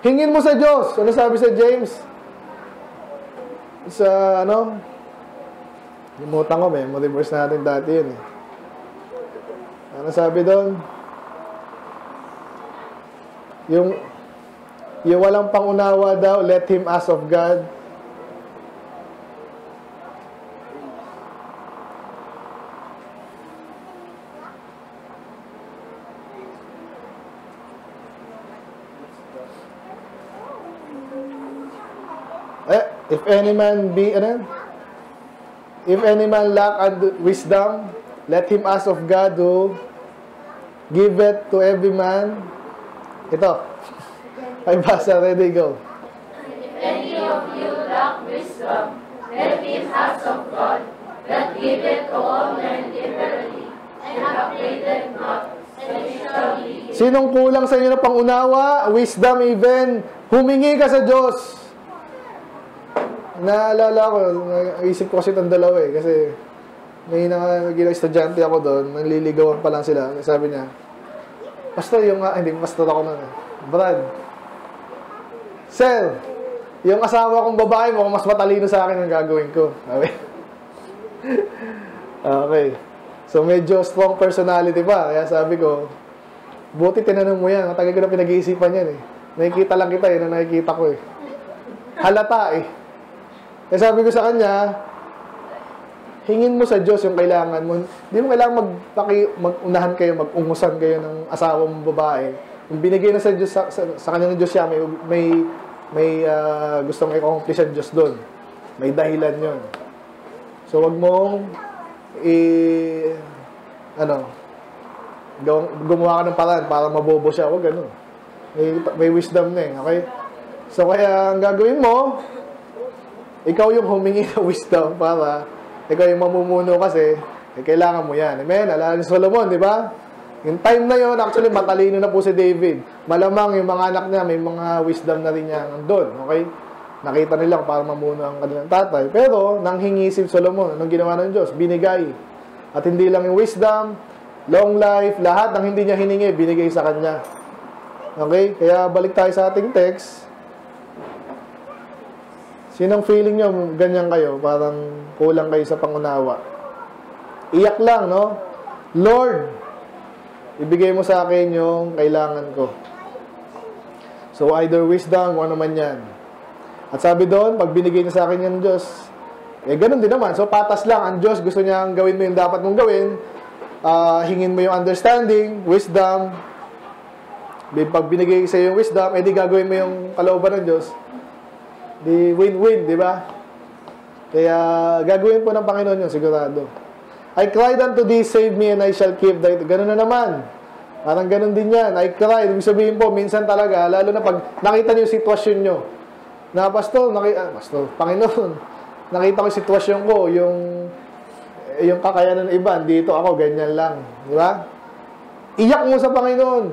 Hingin mo sa Diyos. Ano sabi sa James? Sa, ano? Limutan ko, may reverse natin dati yun eh. Ano sabi doon? Yung, yung walang pangunawa daw, let him ask of God. Eh, if any man be, ano? If any man lack wisdom, let him ask of God who giveth to every man. Ito. Ay basa, ready, go. If any of you lack wisdom, let him ask of God, that giveth to all men liberally, and upbraideth not, and he shall be given. Sinong kulang sa inyo ng pangunawa, wisdom even, humingi ka sa Diyos. Naalala ko, naisip ko kasi itong dalawa eh, kasi may naging estudyante ako doon, nanliligawan pa lang sila. Sabi niya, basta yung, ah, hindi, basta ako nun eh. Brad, sir, yung asawa kong babae mo, mas matalino sa akin ang gagawin ko. Okay. Okay. So, medyo strong personality pa. Kaya sabi ko, buti tinanong mo yan. Matagal ko na pinag-iisipan yan eh. Nakikita lang kita eh, na nakikita ko eh. Halata eh. Kaya sabi ko sa kanya, hingin mo sa Diyos yung kailangan mo. Hindi mo kailangan magpaki, mag-unahan kayo, mag-ungusan kayo ng asawa mong babae. Kung binigay na sa Diyos, sa, sa, sa kanya ng Diyos siya, may, may, may uh, gustong i-accomplish ang Diyos doon. May dahilan yun. So, wag mong i- ano, gumawa ka ng paraan para mabobo siya. Wag ganun. May, may wisdom na eh. Okay? So, kaya ang gagawin mo, ikaw yung humingi ng wisdom para ikaw yung mamumuno kasi eh, kailangan mo yan. Amen? Alala ni Solomon, di ba? Yung time na yun, actually, matalino na po si David. Malamang yung mga anak niya, may mga wisdom na rin niya nandun. Okay? Nakita nila para mamuno ang kanilang tatay. Pero, nang hingi si Solomon, anong ginawa ng Diyos? Binigay. At hindi lang yung wisdom, long life, lahat ng hindi niya hiningi, binigay sa kanya. Okay? Kaya, balik tayo sa ating text. Sinong feeling nyo, ganyan kayo? Parang kulang kayo sa pangunawa. Iyak lang, no? Lord, ibigay mo sa akin yung kailangan ko. So, either wisdom o ano man yan. At sabi doon, pag binigay niya sa akin yung Diyos, eh, ganun din naman. So, patas lang. Ang Diyos, gusto niya gawin mo yung dapat mong gawin. Uh, hingin mo yung understanding, wisdom. Pag binigay sa'yo yung wisdom, eh, di gagawin mo yung kalooban ng Diyos. Di win-win, di ba? Kaya, gagawin po ng Panginoon yun, sigurado. I cried unto thee, save me, and I shall keep thy... Ganun na naman. Parang ganun din yan. I cried. Ibig sabihin po, minsan talaga, lalo na pag nakita niyo yung sitwasyon nyo. Na, Pastor, naki, ah, Pastor, Panginoon, nakita ko yung sitwasyon ko, yung, yung kakayanan ng iba, dito ako, ganyan lang. Di ba? Iyak mo sa Panginoon.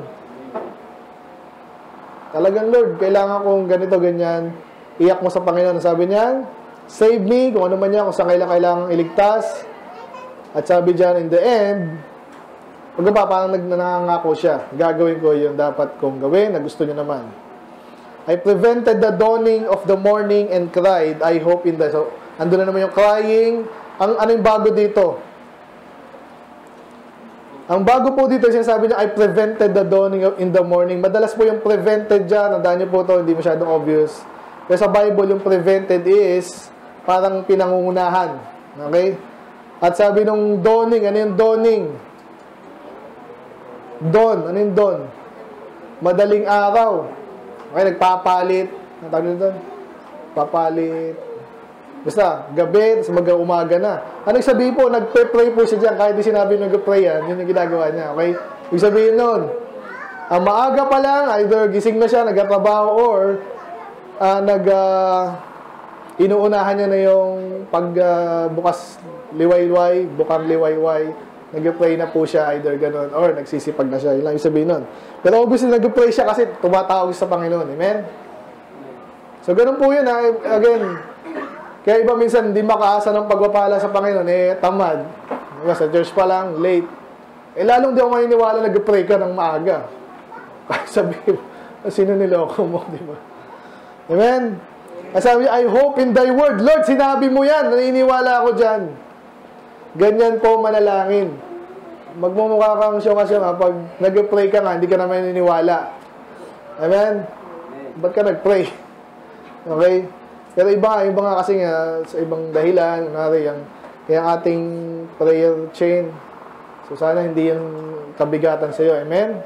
Talagang, Lord, kailangan kong ganito, ganyan. Iyak mo sa Panginoon. Sabi niya, save me, kung ano man niya, kung saan kailangan iligtas. At sabi dyan, in the end, pag ba, parang nagnangako siya, gagawin ko yung dapat kong gawin na gusto niya naman. I prevented the dawning of the morning and cried, I hope in the... So, andun na naman yung crying. Ang ano yung bago dito? Ang bago po dito, sinasabi niya, I prevented the dawning of, in the morning. Madalas po yung prevented dyan. Nandaan niyo po ito, hindi masyadong obvious. Pero sa Bible, yung prevented is parang pinangungunahan. Okay? At sabi nung dawning, ano yung dawning? Dawn, ano yung dawn? Madaling araw. Okay, nagpapalit. Ang tawag nito? Papalit. Basta, gabi, sa mag-umaga na. Ano yung sabihin po? Nagpe-pray po siya dyan. Kahit di sinabi nag-pray yan, yun yung ginagawa niya. Okay? Yung sabihin nun, ang maaga pa lang, either gising na siya, nagkatrabaho, or uh, nag... Uh, inuunahan niya na yung pagbukas uh, liwayway, bukang liwayway, nag-pray na po siya, either ganun, or nagsisipag na siya. Yun lang yung sabihin nun. Pero obviously, nag-pray siya kasi tumatawag sa Panginoon. Amen? So, ganun po yun. Ha? Again, kaya iba minsan, hindi makaasa ng pagwapala sa Panginoon. Eh, tamad. Sa church pa lang, late. Eh, lalong di ako maniniwala nag-pray ka ng maaga. Sabihin, sino niloko mo, di ba? Amen? At sabi, I hope in thy word. Lord, sinabi mo yan. Naniniwala ako dyan. Ganyan po manalangin. Magmumukha kang syunga-syunga. Pag nag-pray ka nga, hindi ka naman naniniwala. Amen? Ba't ka nag-pray? Okay? Pero iba, iba nga kasi nga, sa ibang dahilan, nari, yung, yung ating prayer chain. So sana hindi yung kabigatan sa'yo. Amen?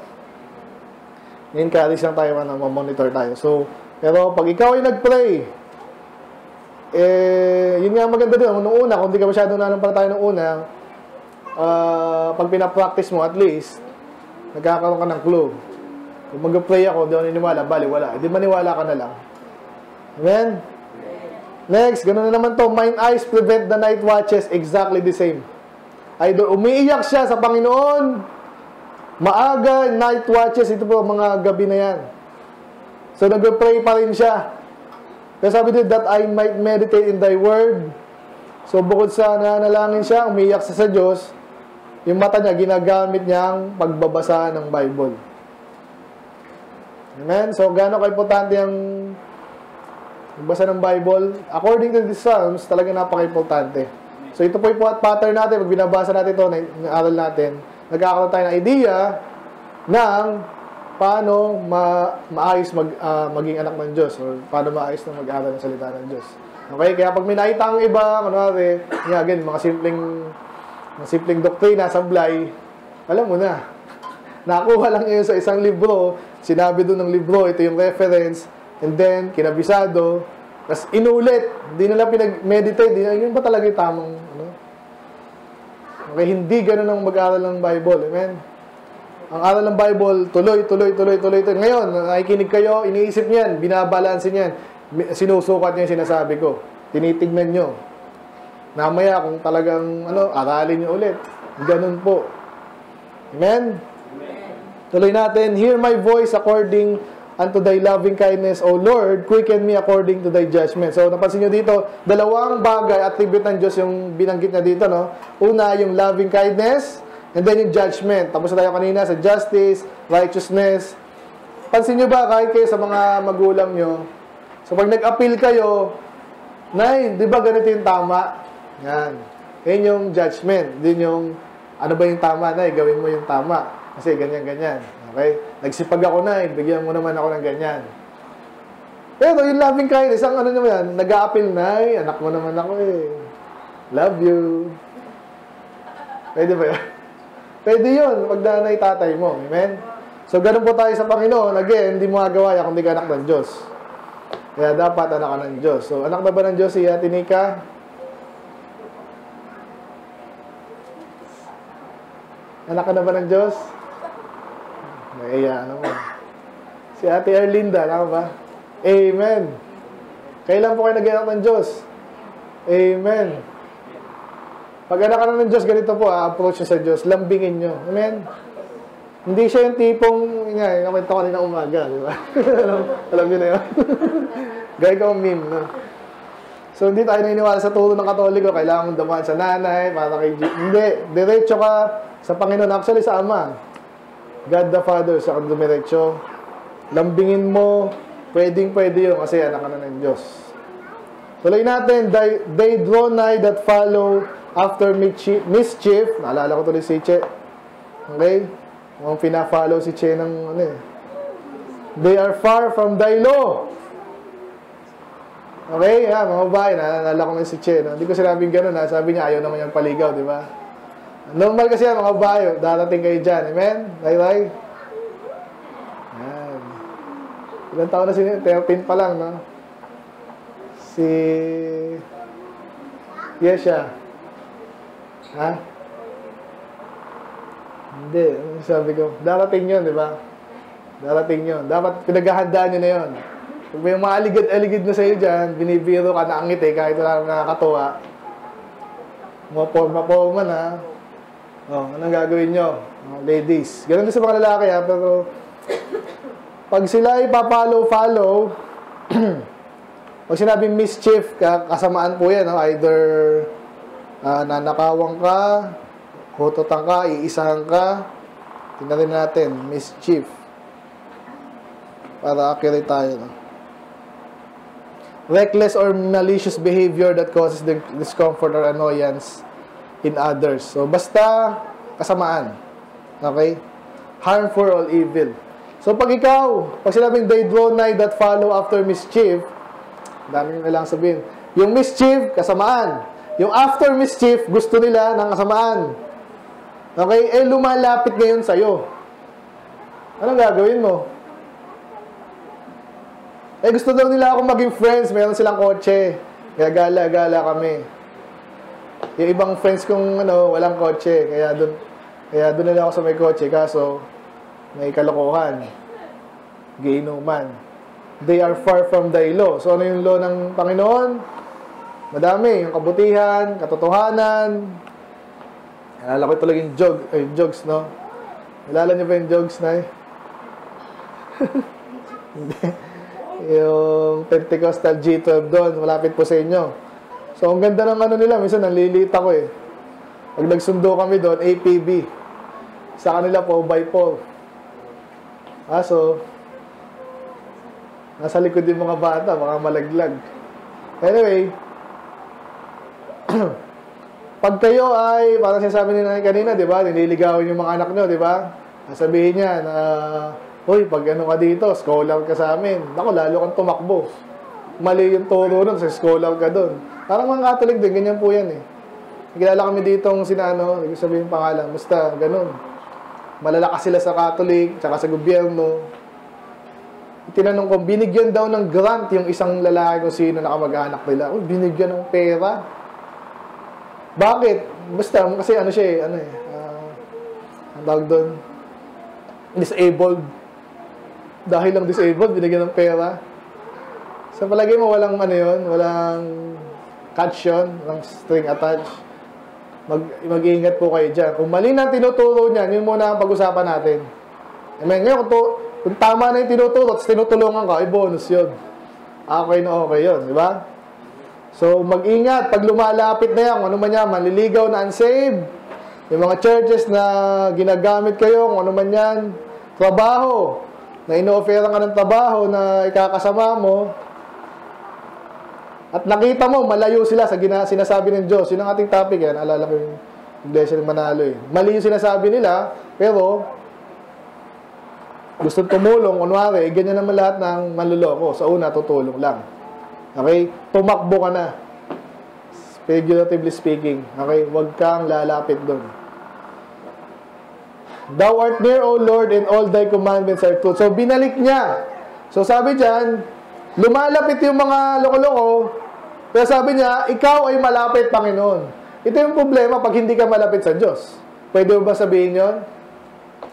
In-encourage lang tayo, ano, mamonitor tayo. So, pero pag ikaw ay nag-pray, eh, yun nga maganda doon. Noong una, kung di ka masyado nanampalataya noong una, uh, pag pinapractice mo, at least, nagkakaroon ka ng clue. Kung mag-pray ako, di ako niniwala, bali, wala. Di maniwala ka na lang. Amen? Next, ganoon na naman to. Mine eyes prevent the night watches. Exactly the same. Either umiiyak siya sa Panginoon, maaga, night watches, ito po, mga gabi na yan. So, nag-pray pa rin siya. Kaya sabi din, that I might meditate in thy word. So bukod sa nanalangin siya, umiyak siya sa Diyos, yung mata niya, ginagamit niyang pagbabasa ng Bible. Amen? So gano'ng kaimportante ang pagbasa ng Bible? According to the Psalms, talaga napaka-importante. So ito po yung pattern natin, pag binabasa natin ito, naaral natin, nagkakaroon tayo ng idea ng paano ma maayos mag, uh, maging anak ng Diyos or paano maayos na mag-aaral ng salita ng Diyos. Okay? Kaya pag may nakita ang iba, kunwari, yeah, again, mga simpleng mga simpleng doktrina, sablay, alam mo na. Nakuha lang yun sa isang libro, sinabi doon ng libro, ito yung reference, and then, kinabisado, tapos inulit, di nila pinag-meditate, di nila, yun ba talaga yung tamang, ano? Okay, hindi ganun ang mag-aaral ng Bible. Amen? Ang aral ng Bible, tuloy, tuloy, tuloy, tuloy, tuloy. Ngayon, nakikinig kayo, iniisip niyan, binabalansin niyan, sinusukat niya yung sinasabi ko, tinitignan niyo. Namaya, kung talagang, ano, aralin niyo ulit. Ganun po. Amen? Amen? Tuloy natin, hear my voice according unto thy loving kindness, O Lord, quicken me according to thy judgment. So, napansin niyo dito, dalawang bagay, attribute ng Diyos yung binanggit niya dito, no? Una, yung loving kindness, and then yung judgment. Tapos na tayo kanina sa justice, righteousness. Pansin nyo ba kahit kayo sa mga magulang nyo? So pag nag-appeal kayo, Nay, di ba ganito yung tama? Yan. Yan yung judgment. Yan yung, ano ba yung tama, Nay? Gawin mo yung tama. Kasi ganyan, ganyan. Okay? Nagsipag ako, Nay. Bigyan mo naman ako ng ganyan. Pero yung loving kindness, ang ano naman yan? Nag-a-appeal, Nay. Anak mo naman ako eh. Love you. Pwede ba yun? Pwede yun, pag nanay tatay mo. Amen? So, ganun po tayo sa Panginoon. Again, hindi mo magawa yan kung di ka anak ng Diyos. Kaya dapat anak ka ng Diyos. So, anak na ba ng Diyos si Ate Nika? Anak ka na ba ng Diyos? May iya, ano mo. Si Ate Erlinda, alam ba? Amen. Kailan po kayo nag-anak ng Diyos? Amen. Pag anak ka na ng Diyos, ganito po, approach nyo sa Diyos, lambingin nyo. Amen? Hindi siya yung tipong, nga, nakwento ko rin na umaga, di ba? alam, alam nyo na yun. Gaya ka mong meme, no? So, hindi tayo naniniwala sa turo ng Katoliko, kailangan mong dumaan sa nanay, para kay G. Hindi, diretso ka sa Panginoon, actually sa Ama. God the Father, sa kang dumiretso. Lambingin mo, pwedeng-pwede yun, kasi anak ka na ng Diyos. Tuloy natin, they, they draw nigh that follow after mischief, naalala ko tuloy si Che. Okay? Ang pina-follow si Che ng ano eh. They are far from thy law. Okay? Yeah, mga babae, naalala ko na si Che. No? Hindi ko sinabing gano'n. Sabi niya, ayaw naman yung paligaw, di ba? Normal kasi yan, mga babae. Darating kayo dyan. Amen? Lay-lay? Yan. Ilang taon na si Terpin pa lang, no? Si... Yes, siya. Ha? Hindi. Sabi ko, darating yun, di ba? Darating yun. Dapat pinaghahandaan nyo na yun. Kung may maaligid-aligid na sa'yo dyan, binibiro ka na ang ngiti, kahit wala na nakakatawa. Maporma-porma na. O, anong gagawin nyo? O, ladies. Ganun din sa mga lalaki, ha? Pero, pag sila ipapalo-follow, pag sinabi mischief, kasamaan po yan, no? Either... Uh, nanakawang ka, hutotang ka, iisahan ka. Tingnan natin, mischief. Para accurate tayo. No? Reckless or malicious behavior that causes discomfort or annoyance in others. So, basta kasamaan. Okay? Harmful or evil. So, pag ikaw, pag sinabing they draw nigh that follow after mischief, dami nyo lang sabihin. Yung mischief, kasamaan. Yung after mischief, gusto nila ng kasamaan. Okay? Eh, lumalapit ngayon sa'yo. Anong gagawin mo? Eh, gusto daw nila akong maging friends. Meron silang kotse. Kaya gala-gala kami. Yung ibang friends kong, ano, walang kotse. Kaya doon, kaya doon nila ako sa may kotse. Kaso, may kalokohan. Giinuman. They are far from thy law. So, ano yung law ng Panginoon? Madami, yung kabutihan, katotohanan. Nalala ko talaga yung jog, eh, jogs, no? Nalala niyo ba yung jogs, Nay? Hindi. yung Pentecostal G twelve doon, malapit po sa inyo. So, ang ganda ng ano nila, minsan nanliliit ako eh. Pag nagsundo kami doon, A P B. Sa kanila po, by Paul. Ah, so, nasa likod yung mga bata, mga malaglag. Anyway, pag kayo ay, parang sinasabi nila kanina, di ba? Nililigawin yung mga anak nyo, di ba? Sabihin niya na, uy, pag ano ka dito, scholar ka sa amin. Ako, lalo kang tumakbo. Mali yung turo nun, sa scholar ka dun. Parang mga Catholic din, ganyan po yan eh. Nagkilala kami ditong sinano, hindi ko sabihin pangalan, basta ganun. Malalakas sila sa Catholic, tsaka sa gobyerno. Tinanong ko, binigyan daw ng grant yung isang lalaki kung sino nakamag-anak nila. Uy, binigyan ng pera. Bakit? Basta, kasi ano siya eh, ano eh, uh, ang tawag doon, disabled. Dahil lang disabled, binigyan ng pera. Sa palagay mo, walang ano yun, walang catch yun, walang string attached. Mag, mag-iingat po kayo dyan. Kung mali na tinuturo niyan, yun muna ang pag-usapan natin. Amen. Ngayon, kung, to, kung tama na yung tinuturo, tapos tinutulungan ka, ay bonus yun. Okay na okay yun, di ba? So, mag-ingat. Pag lumalapit na yan, kung ano man yan, manliligaw na unsaved, yung mga churches na ginagamit kayo, kung ano man yan, trabaho, na ino-offeran ka ng trabaho na ikakasama mo, at nakita mo, malayo sila sa gina sinasabi ng Diyos. Yun ang ating topic, yan. Alala ko yung Iglesia ni Manalo, eh. Mali yung sinasabi nila, pero gusto tumulong, kunwari, ganyan naman lahat ng manluloko. Sa una, tutulong lang. Okay? Tumakbo ka na. Figuratively speaking, okay, huwag kang lalapit doon. Thou art near, O Lord, and all thy commandments are true. So, binalik niya. So, sabi dyan, lumalapit yung mga loko-loko, pero sabi niya, ikaw ay malapit, Panginoon. Ito yung problema pag hindi ka malapit sa Diyos. Pwede ba sabihin yun?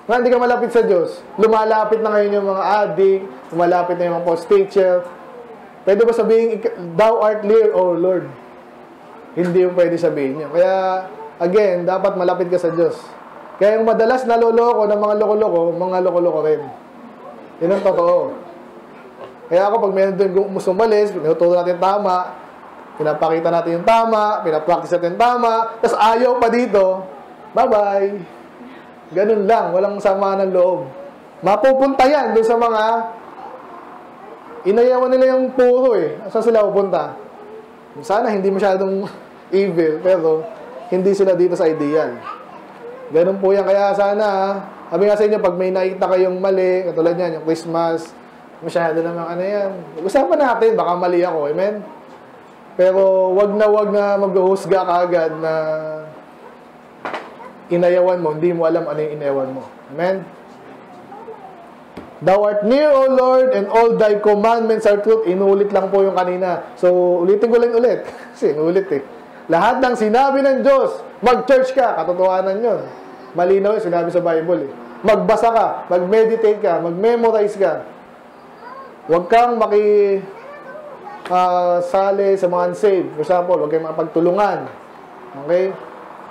Na hindi ka malapit sa Diyos. Lumalapit na ngayon yung mga adik, lumalapit na yung mga post-teacher. Pwede ba sabihin, Thou art near, O Lord? Hindi yung pwede sabihin niya. Kaya, again, dapat malapit ka sa Diyos. Kaya yung madalas naloloko ng mga loko-loko, mga loko-loko rin. Yun ang totoo. Kaya ako, pag meron doon musumalis, pinuturo natin tama, pinapakita natin yung tama, pinapractice natin yung tama, tapos ayaw pa dito, bye-bye. Ganun lang, walang sama ng loob. Mapupunta yan doon sa mga inayawan nila yung puro eh. Saan sila pupunta? Sana hindi masyadong evil, pero hindi sila dito sa ideal. Ganun po yan. Kaya sana, sabi nga sa inyo, pag may nakita kayong mali, katulad yan, yung Christmas, masyado naman ano yan. Usapan natin, baka mali ako, amen? Pero wag na wag na mag-uhusga ka agad na inayawan mo, hindi mo alam ano yung inayawan mo. Amen? Thou art near, O Lord, and all thy commandments are truth. Inuulit lang po yung kanina. So, ulitin ko lang ulit. Kasi inuulit eh. Lahat ng sinabi ng Diyos, mag-church ka, katotohanan yun. Malinaw yung sinabi sa Bible eh. Magbasa ka, mag-meditate ka, mag-memorize ka. Huwag kang makisali uh, sa mga unsaved. For example, huwag kang makapagtulungan. Okay?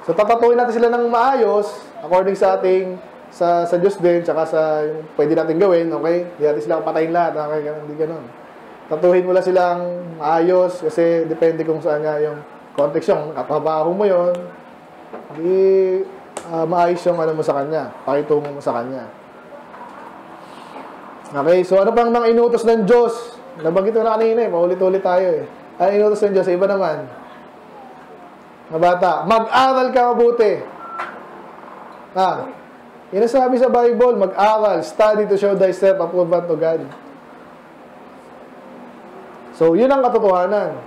So, tatatuhin natin sila ng maayos according sa ating sa sa Diyos din, tsaka sa yung pwede natin gawin, okay? Hindi natin sila patayin lahat, okay? Ganun, hindi ganun. Tatuhin mo lang silang ayos kasi depende kung saan nga yung context yung katrabaho mo yun. Hindi uh, maayos yung ano mo sa kanya, pakitungo mo sa kanya. Okay, so ano pang nang inutos ng Diyos? Nabanggit ko na kanina eh, paulit-ulit tayo eh. Ano inutos ng Diyos? Iba naman. Mabata, mag-aral ka mabuti. Ah, yun ang sabi sa Bible, mag-aral, study to show thyself approved unto God. So, yun ang katotohanan.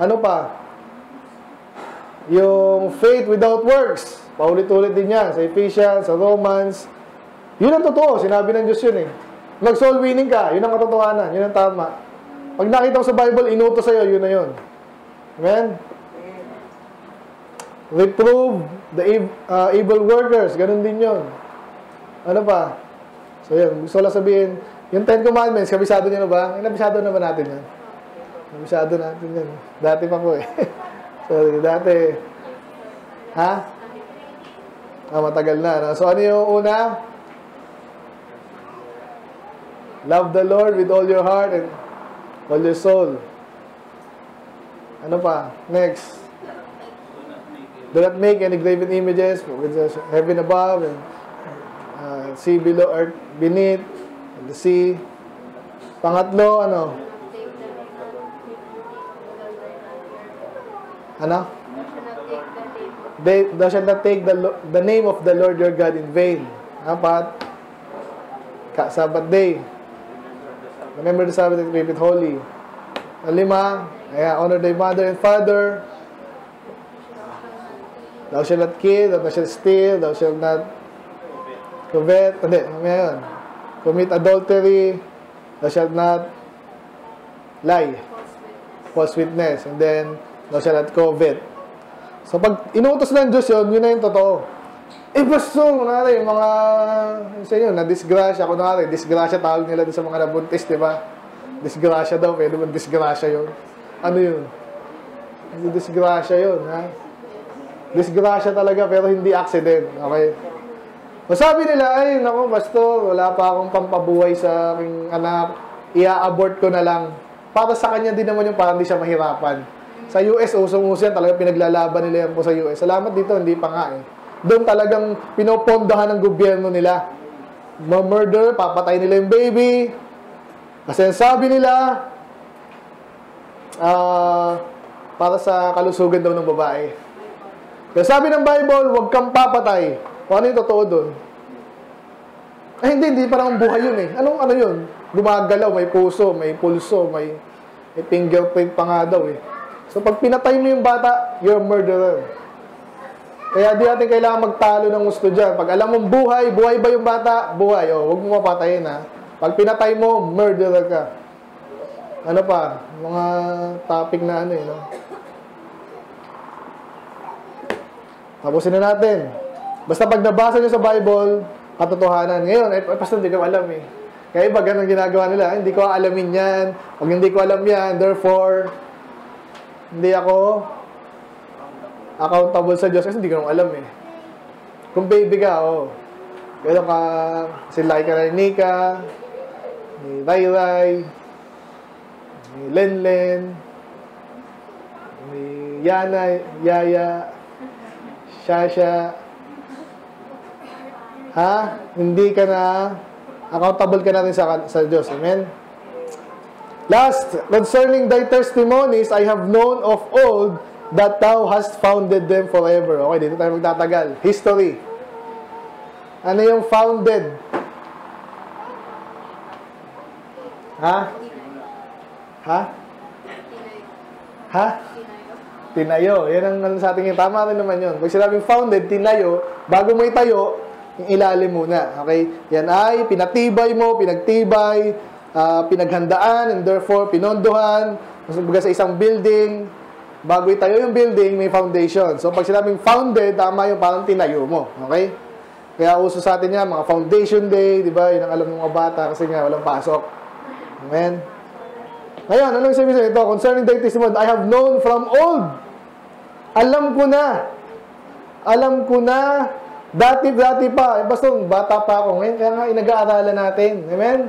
Ano pa? Yung faith without works. Paulit-ulit din yan sa Ephesians, sa Romans. Yun ang totoo. Sinabi ng Diyos yun eh. Mag-soul winning ka. Yun ang katotohanan. Yun ang tama. Pag nakita mo sa Bible, inuto sa'yo, yun na yun. Amen? Reprove the uh, evil workers. Ganun din yun. Ano pa? So, yun. Gusto lang sabihin, yung Ten Commandments, kabisado nyo na ba? Eh, nabisado naman natin yan. Nabisado natin yan. Dati pa ko eh. Sorry, dati. Ha? Ah, matagal na. No? So, ano yung una? Love the Lord with all your heart and O Luzon. Ano pa? Next. Do not make any graven images with the heaven above and uh, sea below, earth beneath, and the sea. Pangatlo, ano? Ano? They, thou shalt not take the, the name of the Lord your God in vain. Apat. Sabbath day. Remember the Sabbath and keep it holy. Lima. Ayan, honor thy mother and father. Thou shalt not kill, thou shalt steal, thou shalt not covet. Hindi, mayroon. Commit adultery. Thou shalt not lie. False witness. And then, thou shalt not covet. So, pag inutos ng Diyos yun, yun na yung totoo. Eh, baso, kunwari, yung mga, sa inyo, na-disgrasya, kunwari, disgrasya, tawag nila sa mga nabuntis, di ba? Disgrasya daw, pwede ba disgrasya yun? Ano yun? Disgrasya yun, ha? Disgrasya talaga, pero hindi accident, okay? Masabi nila, ay, naku, basto, wala pa akong pampabuhay sa aking anak, i-abort ko na lang. Para sa kanya din naman yung parang hindi siya mahirapan. Sa U S, usong-uso yan. Talagang pinaglalaban nila yan po sa U S. Salamat dito, hindi pa nga eh. Doon talagang pinopondahan ng gobyerno nila. Ma-murder, papatay nila yung baby. Kasi sabi nila, uh, para sa kalusugan daw ng babae. Kaya sabi ng Bible, huwag kang papatay. O ano yung totoo doon? Eh hindi, hindi parang buhay yun eh. Anong ano yun? Gumagalaw, may puso, may pulso, may, may fingerprint pa nga daw eh. So, pag pinatay mo yung bata, you're a murderer. Kaya di natin kailangan magtalo ng gusto dyan. Pag alam mong buhay, buhay ba yung bata? Buhay. O, huwag mo mapatayin, ha. Pag pinatay mo, murderer ka. Ano pa? Mga topic na ano, eh, no? Tapusin na natin. Basta pag nabasa nyo sa Bible, katotohanan. Ngayon, eh, basta hindi ko alam, eh. Kaya iba, ganun ginagawa nila. Hindi ko alamin yan. Pag hindi ko alam yan, therefore, hindi ako accountable sa Diyos kasi hindi ko nang alam eh. Kung baby ka, oh. Gano'n ka, si Laika Rainika, ni Rairai, ni Lenlen, ni Yana, Yaya, Shasha. Ha? Hindi ka na, accountable ka na rin sa, sa Diyos. Amen? Last, concerning thy testimonies, I have known of old that thou hast founded them forever. Okay, dito tayo magtatagal. History. Ano yung founded? Ha? Ha? Ha? Tinayo. Yan ang ano sa ating tama rin naman yun. Pag sinabing founded, tinayo, bago mo itayo, ilalim muna. Okay? Yan ay, pinatibay mo, pinagtibay, Uh, pinaghandaan and therefore pinondohan baga sa isang building bago itayo yung building may foundation. So pag sinabing founded, tama yung parang tinayo mo, okay? Kaya uso sa atin yan mga foundation day, di ba? Yun ang alam ng mga bata kasi nga walang pasok. Amen. Ngayon, anong sabihin sa ito? Concerning thy testimony, I have known from old. Alam ko na alam ko na dati-dati pa eh, basta bata pa ako ngayon, kaya nga inag-aaralan natin. Amen.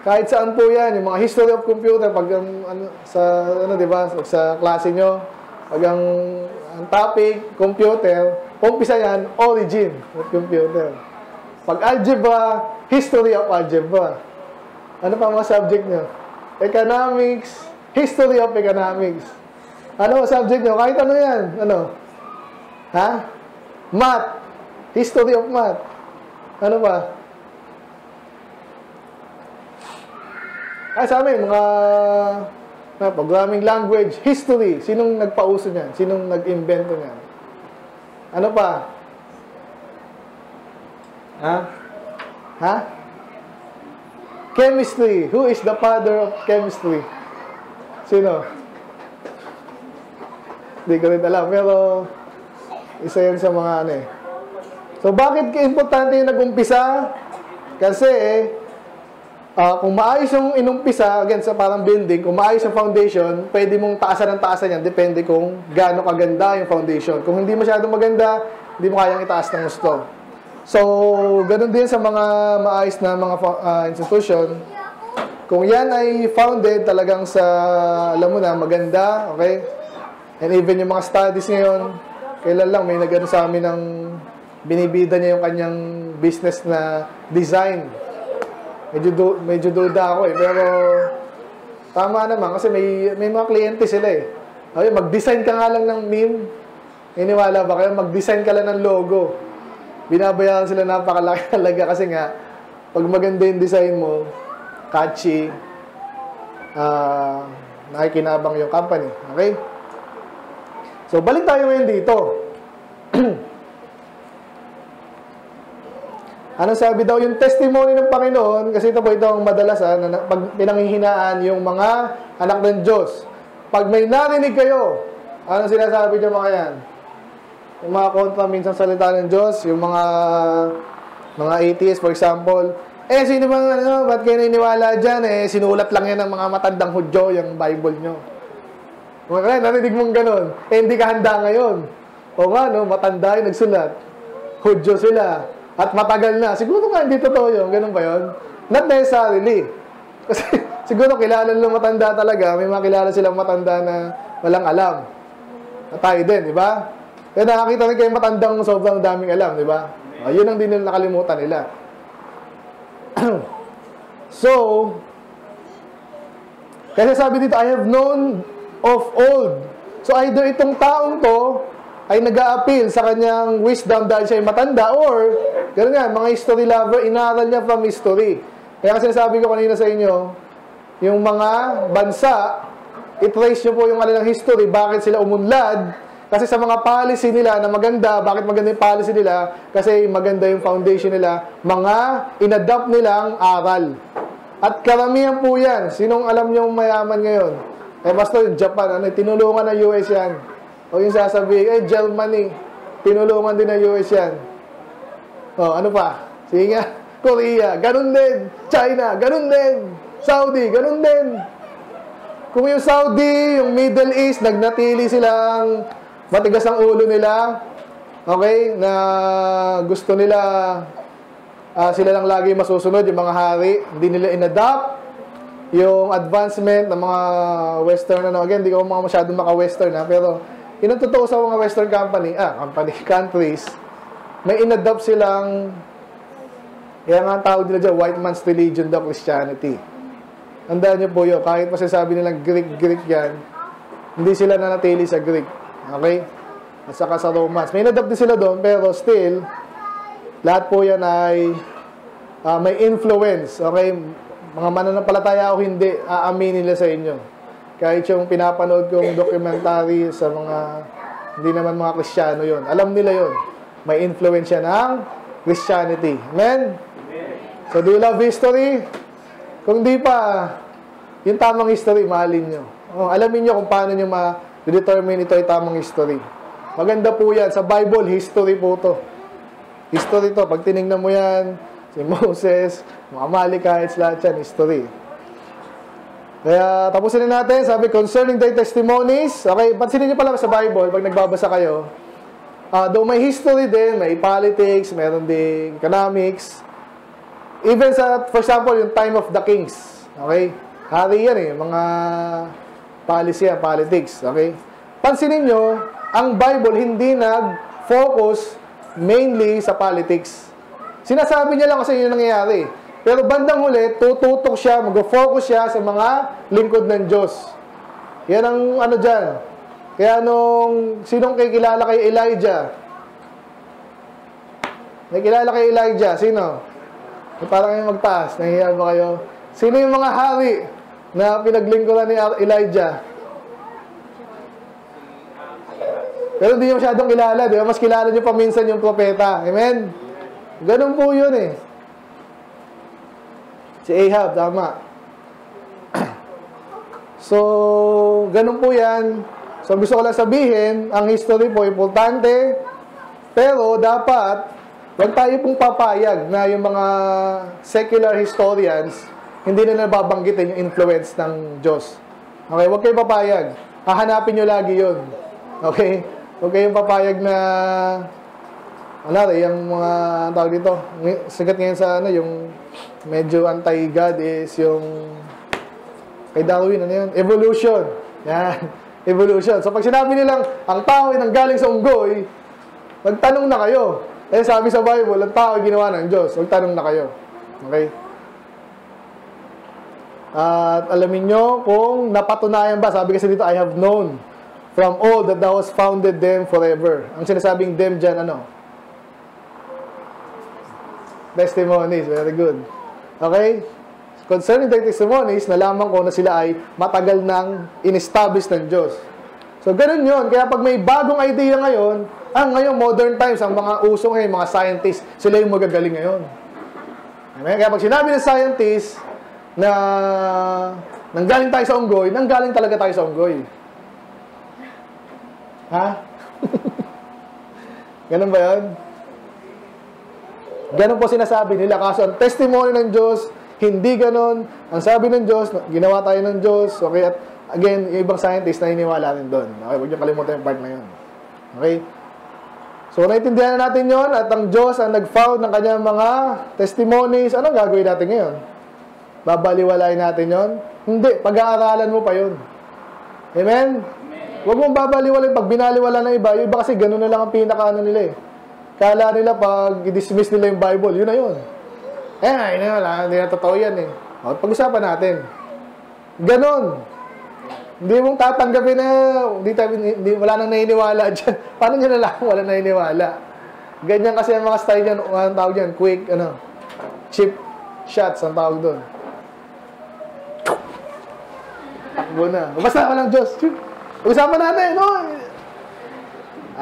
Kahit saan po yan, yung mga history of computer, pag um, ano, sa, ano, diba, sa klase nyo, pag ang, ang topic, computer, umpisa yan, origin of computer. Pag algebra, history of algebra. Ano pa mga subject nyo? Economics, history of economics. Ano subject nyo? Kahit ano yan, ano? Ha? Math, history of math. Ano ba? Ay, sa amin, mga na, programming language, history. Sinong nagpauso niyan? Sinong nag-invento niyan? Ano pa? Ha? Ha? Chemistry. Who is the father of chemistry? Sino? Hindi ko rin alam. Pero, isa yan sa mga ano eh. So, bakit importante yung nag-umpisa? Kasi, eh, Uh, kung maayos yung inumpisa, again, sa parang building, kung maayos yung foundation, pwede mong taasan ng taasan yan, depende kung gaano kaganda yung foundation. Kung hindi masyadong maganda, hindi mo kayang itaas ng gusto. So, ganun din sa mga maayos na mga uh, institution, Kung yan ay founded talagang sa, alam mo na, maganda, okay? And even yung mga studies ngayon, kailan lang may nag-ano sa amin ng binibida niya yung kanyang business na design. Medyo, do, medyo duda ako eh, pero tama naman kasi may, may mga kliyente sila eh. Okay, mag-design ka nga lang ng meme, iniwala ba kayo? Mag-design ka lang ng logo. Binabayaran sila napakalaki talaga kasi nga, pag maganda yung design mo, catchy, uh, nakikinabang yung company. Okay? So, balik tayo ngayon dito. Ano sabi daw yung testimony ng Panginoon? Kasi ito po ito ang madalas, ha, na pag pinanghihinaan yung mga anak ng Diyos. Pag may narinig kayo, ano sinasabi niyo mga yan? Yung mga kontra minsan salita ng Diyos, yung mga mga atheists, for example, Eh, sino bang, ano, ba't kayo naniniwala dyan? Eh, sinulat lang yan ng mga matandang Hudyo, yung Bible nyo. O nga, narinig mong ganun. Eh, hindi ka handa ngayon. O nga, no, matanda yung nagsulat. Hudyo sila. At matagal na. Siguro nga, hindi totoo yun. Ganun ba yun? Not necessarily. Kasi, siguro, kilala nung matanda talaga. May mga kilala silang matanda na walang alam. At tayo din, di ba? Kaya nakakita rin kayo matandang sobrang daming alam, di ba? Ayun ang din nila nakalimutan nila. So, kasi sabi dito, I have known of old. So, either itong taong to ay nag-a-appeal sa kanyang wisdom dahil siya ay matanda or, gano'n nga, mga history lover, inaral niya from history. Kaya kasi nasabi ko kanina sa inyo, yung mga bansa, i-trace nyo po yung kanilang history, bakit sila umunlad, kasi sa mga policy nila na maganda, bakit maganda yung policy nila? Kasi maganda yung foundation nila, mga inadapt nilang aral. At karamihan po yan. Sinong alam nyo mayaman ngayon? Eh, basta yung Japan, ano, tinulungan ng U S yan. O yung sasabihin, eh, Germany, tinulungan din ng U S yan. O, ano pa? Sige nga, Korea, ganun din. China, ganun din. Saudi, ganun din. Kung yung Saudi, yung Middle East, nagnatili silang matigas ang ulo nila, okay, na gusto nila, uh, sila lang lagi masusunod, yung mga hari, hindi nila in-adapt yung advancement ng mga western, ano, again, hindi ko mga masyadong maka-western, ha, pero yun ang totoo sa mga western company, ah, company, countries, may in-adapt silang, yan nga ang tawag nila dyan, white man's religion, the Christianity. Tandaan niyo po yun, kahit masasabi nilang Greek, Greek yan, hindi sila nanatili sa Greek. Okay? At saka sa Romans. May nadapt din sila doon, pero still, lahat po yan ay uh, may influence. Okay? Mga mananampalataya o hindi, aaminin nila sa inyo. Kahit yung pinapanood kong documentary sa mga, hindi naman mga Kristiyano yon. Alam nila yon. May influence yan ng Christianity. Amen? Amen. So, do you love history? Kung di pa, yung tamang history, mahalin nyo. Oh, alamin nyo kung paano nyo ma- determine ito ay tamang history. Maganda po yan. Sa Bible, history po ito. History ito. Pag tinignan mo yan, si Moses, mga Amalekites, lahat yan, history. Kaya tapusin na natin. Sabi, concerning their testimonies. Okay, pansinin nyo pala sa Bible, pag nagbabasa kayo, uh, though may history din, may politics, meron din economics. Even sa, for example, yung time of the kings. Okay? Hari yan eh. Mga policy and politics, okay? Pansinin nyo, ang Bible hindi nag-focus mainly sa politics. Sinasabi niya lang kasi yun ang nangyayari. Pero bandang huli, tututok siya, mag-focus siya sa mga lingkod ng Diyos. Yan ang ano dyan. Kaya nung, sinong kikilala kay Elijah? Nakikilala kay Elijah, sino? Parang kayo magtaas, nahihiya ba kayo? Sino yung mga hari na pinaglingkuran ni Elijah? Pero hindi nyo masyadong kilala, di ba? Mas kilala nyo paminsan yung propeta. Amen? Ganun po yun eh. Si Ahab, tama. So, ganun po yan. So, gusto ko lang sabihin, ang history po, importante. Pero, dapat, huwag tayo pong papayag na yung mga secular historians, hindi na nababanggitin yung influence ng Diyos. Okay? Huwag kayo papayag. Hahanapin nyo lagi yun. Okay? Huwag kayong papayag na wala rin, yung mga tawag dito. Sagat ngayon sa ano, yung medyo anti-God is yung Kay Darwin, ano yun? Evolution. Yan. Evolution. So pag sinabi nilang, ang tao ay nanggaling sa unggoy, magtanong na kayo. Eh sabi sa Bible, ang tao ay ginawa ng Diyos. Magtanong na kayo. Okay? At alamin nyo kung napatunayan ba. Sabi kasi dito, I have known from all that thou hast founded them forever. Ang sinasabing them dyan, ano? Testimonies. Very good. Okay? Concerning their testimonies, nalaman ko na sila ay matagal nang in-establish ng Diyos. So, ganun yun. Kaya pag may bagong idea ngayon, ah, ngayon, modern times, ang mga uso ngayon, mga scientists, sila yung magagaling ngayon. Kaya pag sinabi ng scientist na nanggaling tayo sa unggoy, nanggaling talaga tayo sa unggoy. Ha? Ganun ba yun? Ganun po sinasabi nila. Kaso, ang testimony ng Diyos, hindi ganon. Ang sabi ng Diyos, ginawa tayo ng Diyos. Okay, at again, yung ibang scientist na iniwala rin doon. Okay, huwag niyo kalimutan yung part na yun. Okay? So, naiintindihan na natin yun at ang Diyos ang nag-found ng kanyang mga testimonies. Anong gagawin natin ngayon? Babaliwalain natin yun? Hindi, pag-aaralan mo pa yun. Amen? Amen. Huwag mong babaliwalain pag binaliwala ng iba. Yung iba kasi ganun na lang ang pinakaano nila eh. Kala nila pag i-dismiss nila yung Bible, yun na yun. Eh, ay, wala, hindi na totoo yan eh. O, pag-usapan natin. Ganon. Hindi mong tatanggapin na, hindi, hindi, wala nang nainiwala dyan. Paano nyo nalaman wala nainiwala? Ganyan kasi ang mga style dyan, ang tawag dyan, quick, ano, cheap shots, ang tawag doon. Buna. Basta ka ng Diyos. Usapan natin, no?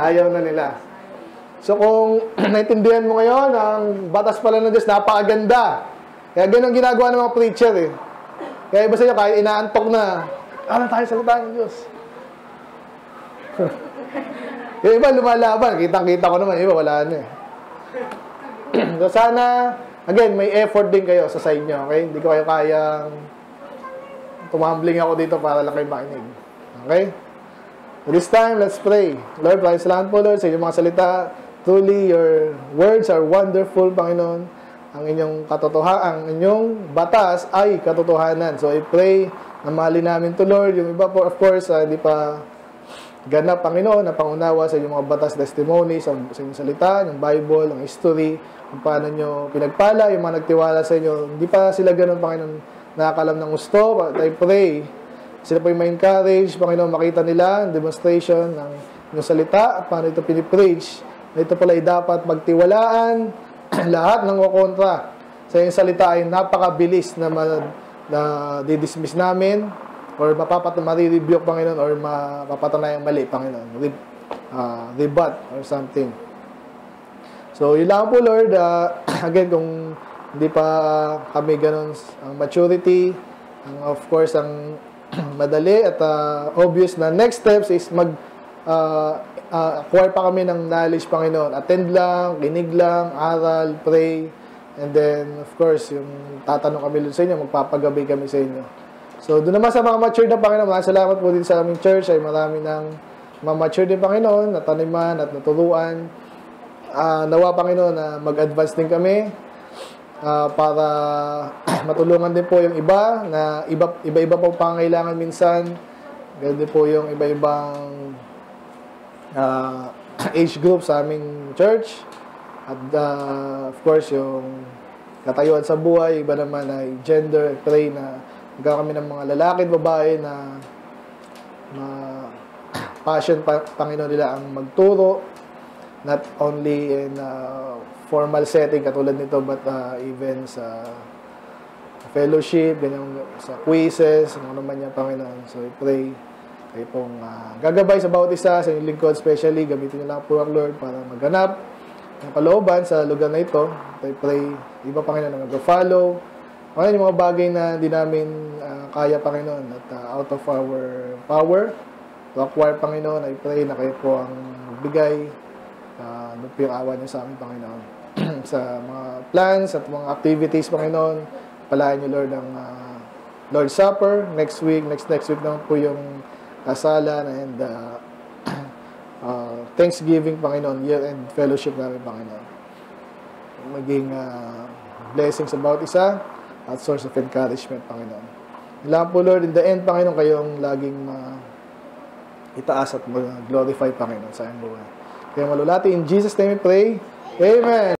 Ayaw na nila. So kung naintindihan mo ngayon, ang batas pala ng Diyos, napakaganda. Kaya ganun ang ginagawa ng mga preacher eh. Kaya iba sa'yo, kahit inaantok na, ano tayo, sagutan ng Diyos. Yung iba lumalaban, kitang-kita ko naman, iba wala na eh. So sana, again, may effort din kayo sa side nyo, okay? Hindi ko kayo kayang tumambling ako dito para lang kayo makinig. Okay? This time, let's pray. Lord, maraming salamat po, Lord, sa inyong mga salita. Truly, your words are wonderful, Panginoon. Ang inyong katotohanan, ang inyong batas ay katotohanan. So, I pray na mahalin namin to Lord. Yung iba, po, of course, hindi uh, pa ganap, Panginoon, na pangunawa sa inyong mga batas, testimonies, sa, sa inyong salita, ng Bible, ng history, kung paano nyo pinagpala, yung mga nagtiwala sa inyo. Hindi pa sila ganun, Panginoon, nakakalam ng gusto. But I pray, sila po yung ma-encourage, Panginoon, makita nila ang demonstration ng inyong salita at paano ito pinipreach. Ito pala ay dapat magtiwalaan lahat ng wakontra. Sa inyong salita ay napakabilis na, na didismiss namin or mapapat-marirebuke, Panginoon, or mapapatanayang mali, Panginoon. Re uh, rebut or something. So, yun lang po, Lord. Uh, again, kung hindi pa kami ganun ang maturity, ang, of course, ang madali at uh, obvious na next steps is mag uh, uh, acquire pa kami ng knowledge, Panginoon. Attend lang, kinig lang, aral, pray, and then of course yung tatanong kami sa inyo, magpapagabi kami sa inyo. So doon naman sa mga mature na, Panginoon, maraming salamat po din sa aming church ay marami ng mga mature din, Panginoon, nataniman at naturuan. Uh, nawa, Panginoon, na uh, mag-advance din kami Uh, para matulungan din po yung iba na iba-iba po pangangailangan minsan. Ganun din po yung iba-ibang uh, age group sa aming church. At uh, of course, yung katayuan sa buhay, iba naman ay gender. Pray na magkakami ng mga lalaki at babae na, na passion, pa, Panginoon, nila ang magturo. Not only in uh, formal setting katulad nito, but uh, even sa fellowship, ganyan, sa quizzes, ano naman niya, Panginoon. So, I pray kayo pong uh, gagabay sa bawat isa, sa inyong lingkod, especially, gamitin niyo lang po ang Lord para maghanap ng kalooban sa lugar na ito. I pray, iba, Panginoon, na mag-follow. Panginoon, yung mga bagay na di namin uh, kaya, Panginoon, at uh, out of our power to acquire, Panginoon, I pray na kayo po ang magbigay uh, ng pirawa niyo sa amin, Panginoon. Sa mga plans at mga activities, Panginoon, palain niyo, Lord, ng uh, Lord's Supper next week. Next next week naman po yung kasalan and uh, uh, Thanksgiving, Panginoon, year-end fellowship namin, Panginoon. Maging uh, blessings sa bawat isa at source of encouragement, Panginoon. Lahat po, Lord, in the end, Panginoon, kayong laging uh, itaas at mag-glorify, Panginoon, sa aming buhay. Kaya malulati, in Jesus' name we pray. Amen!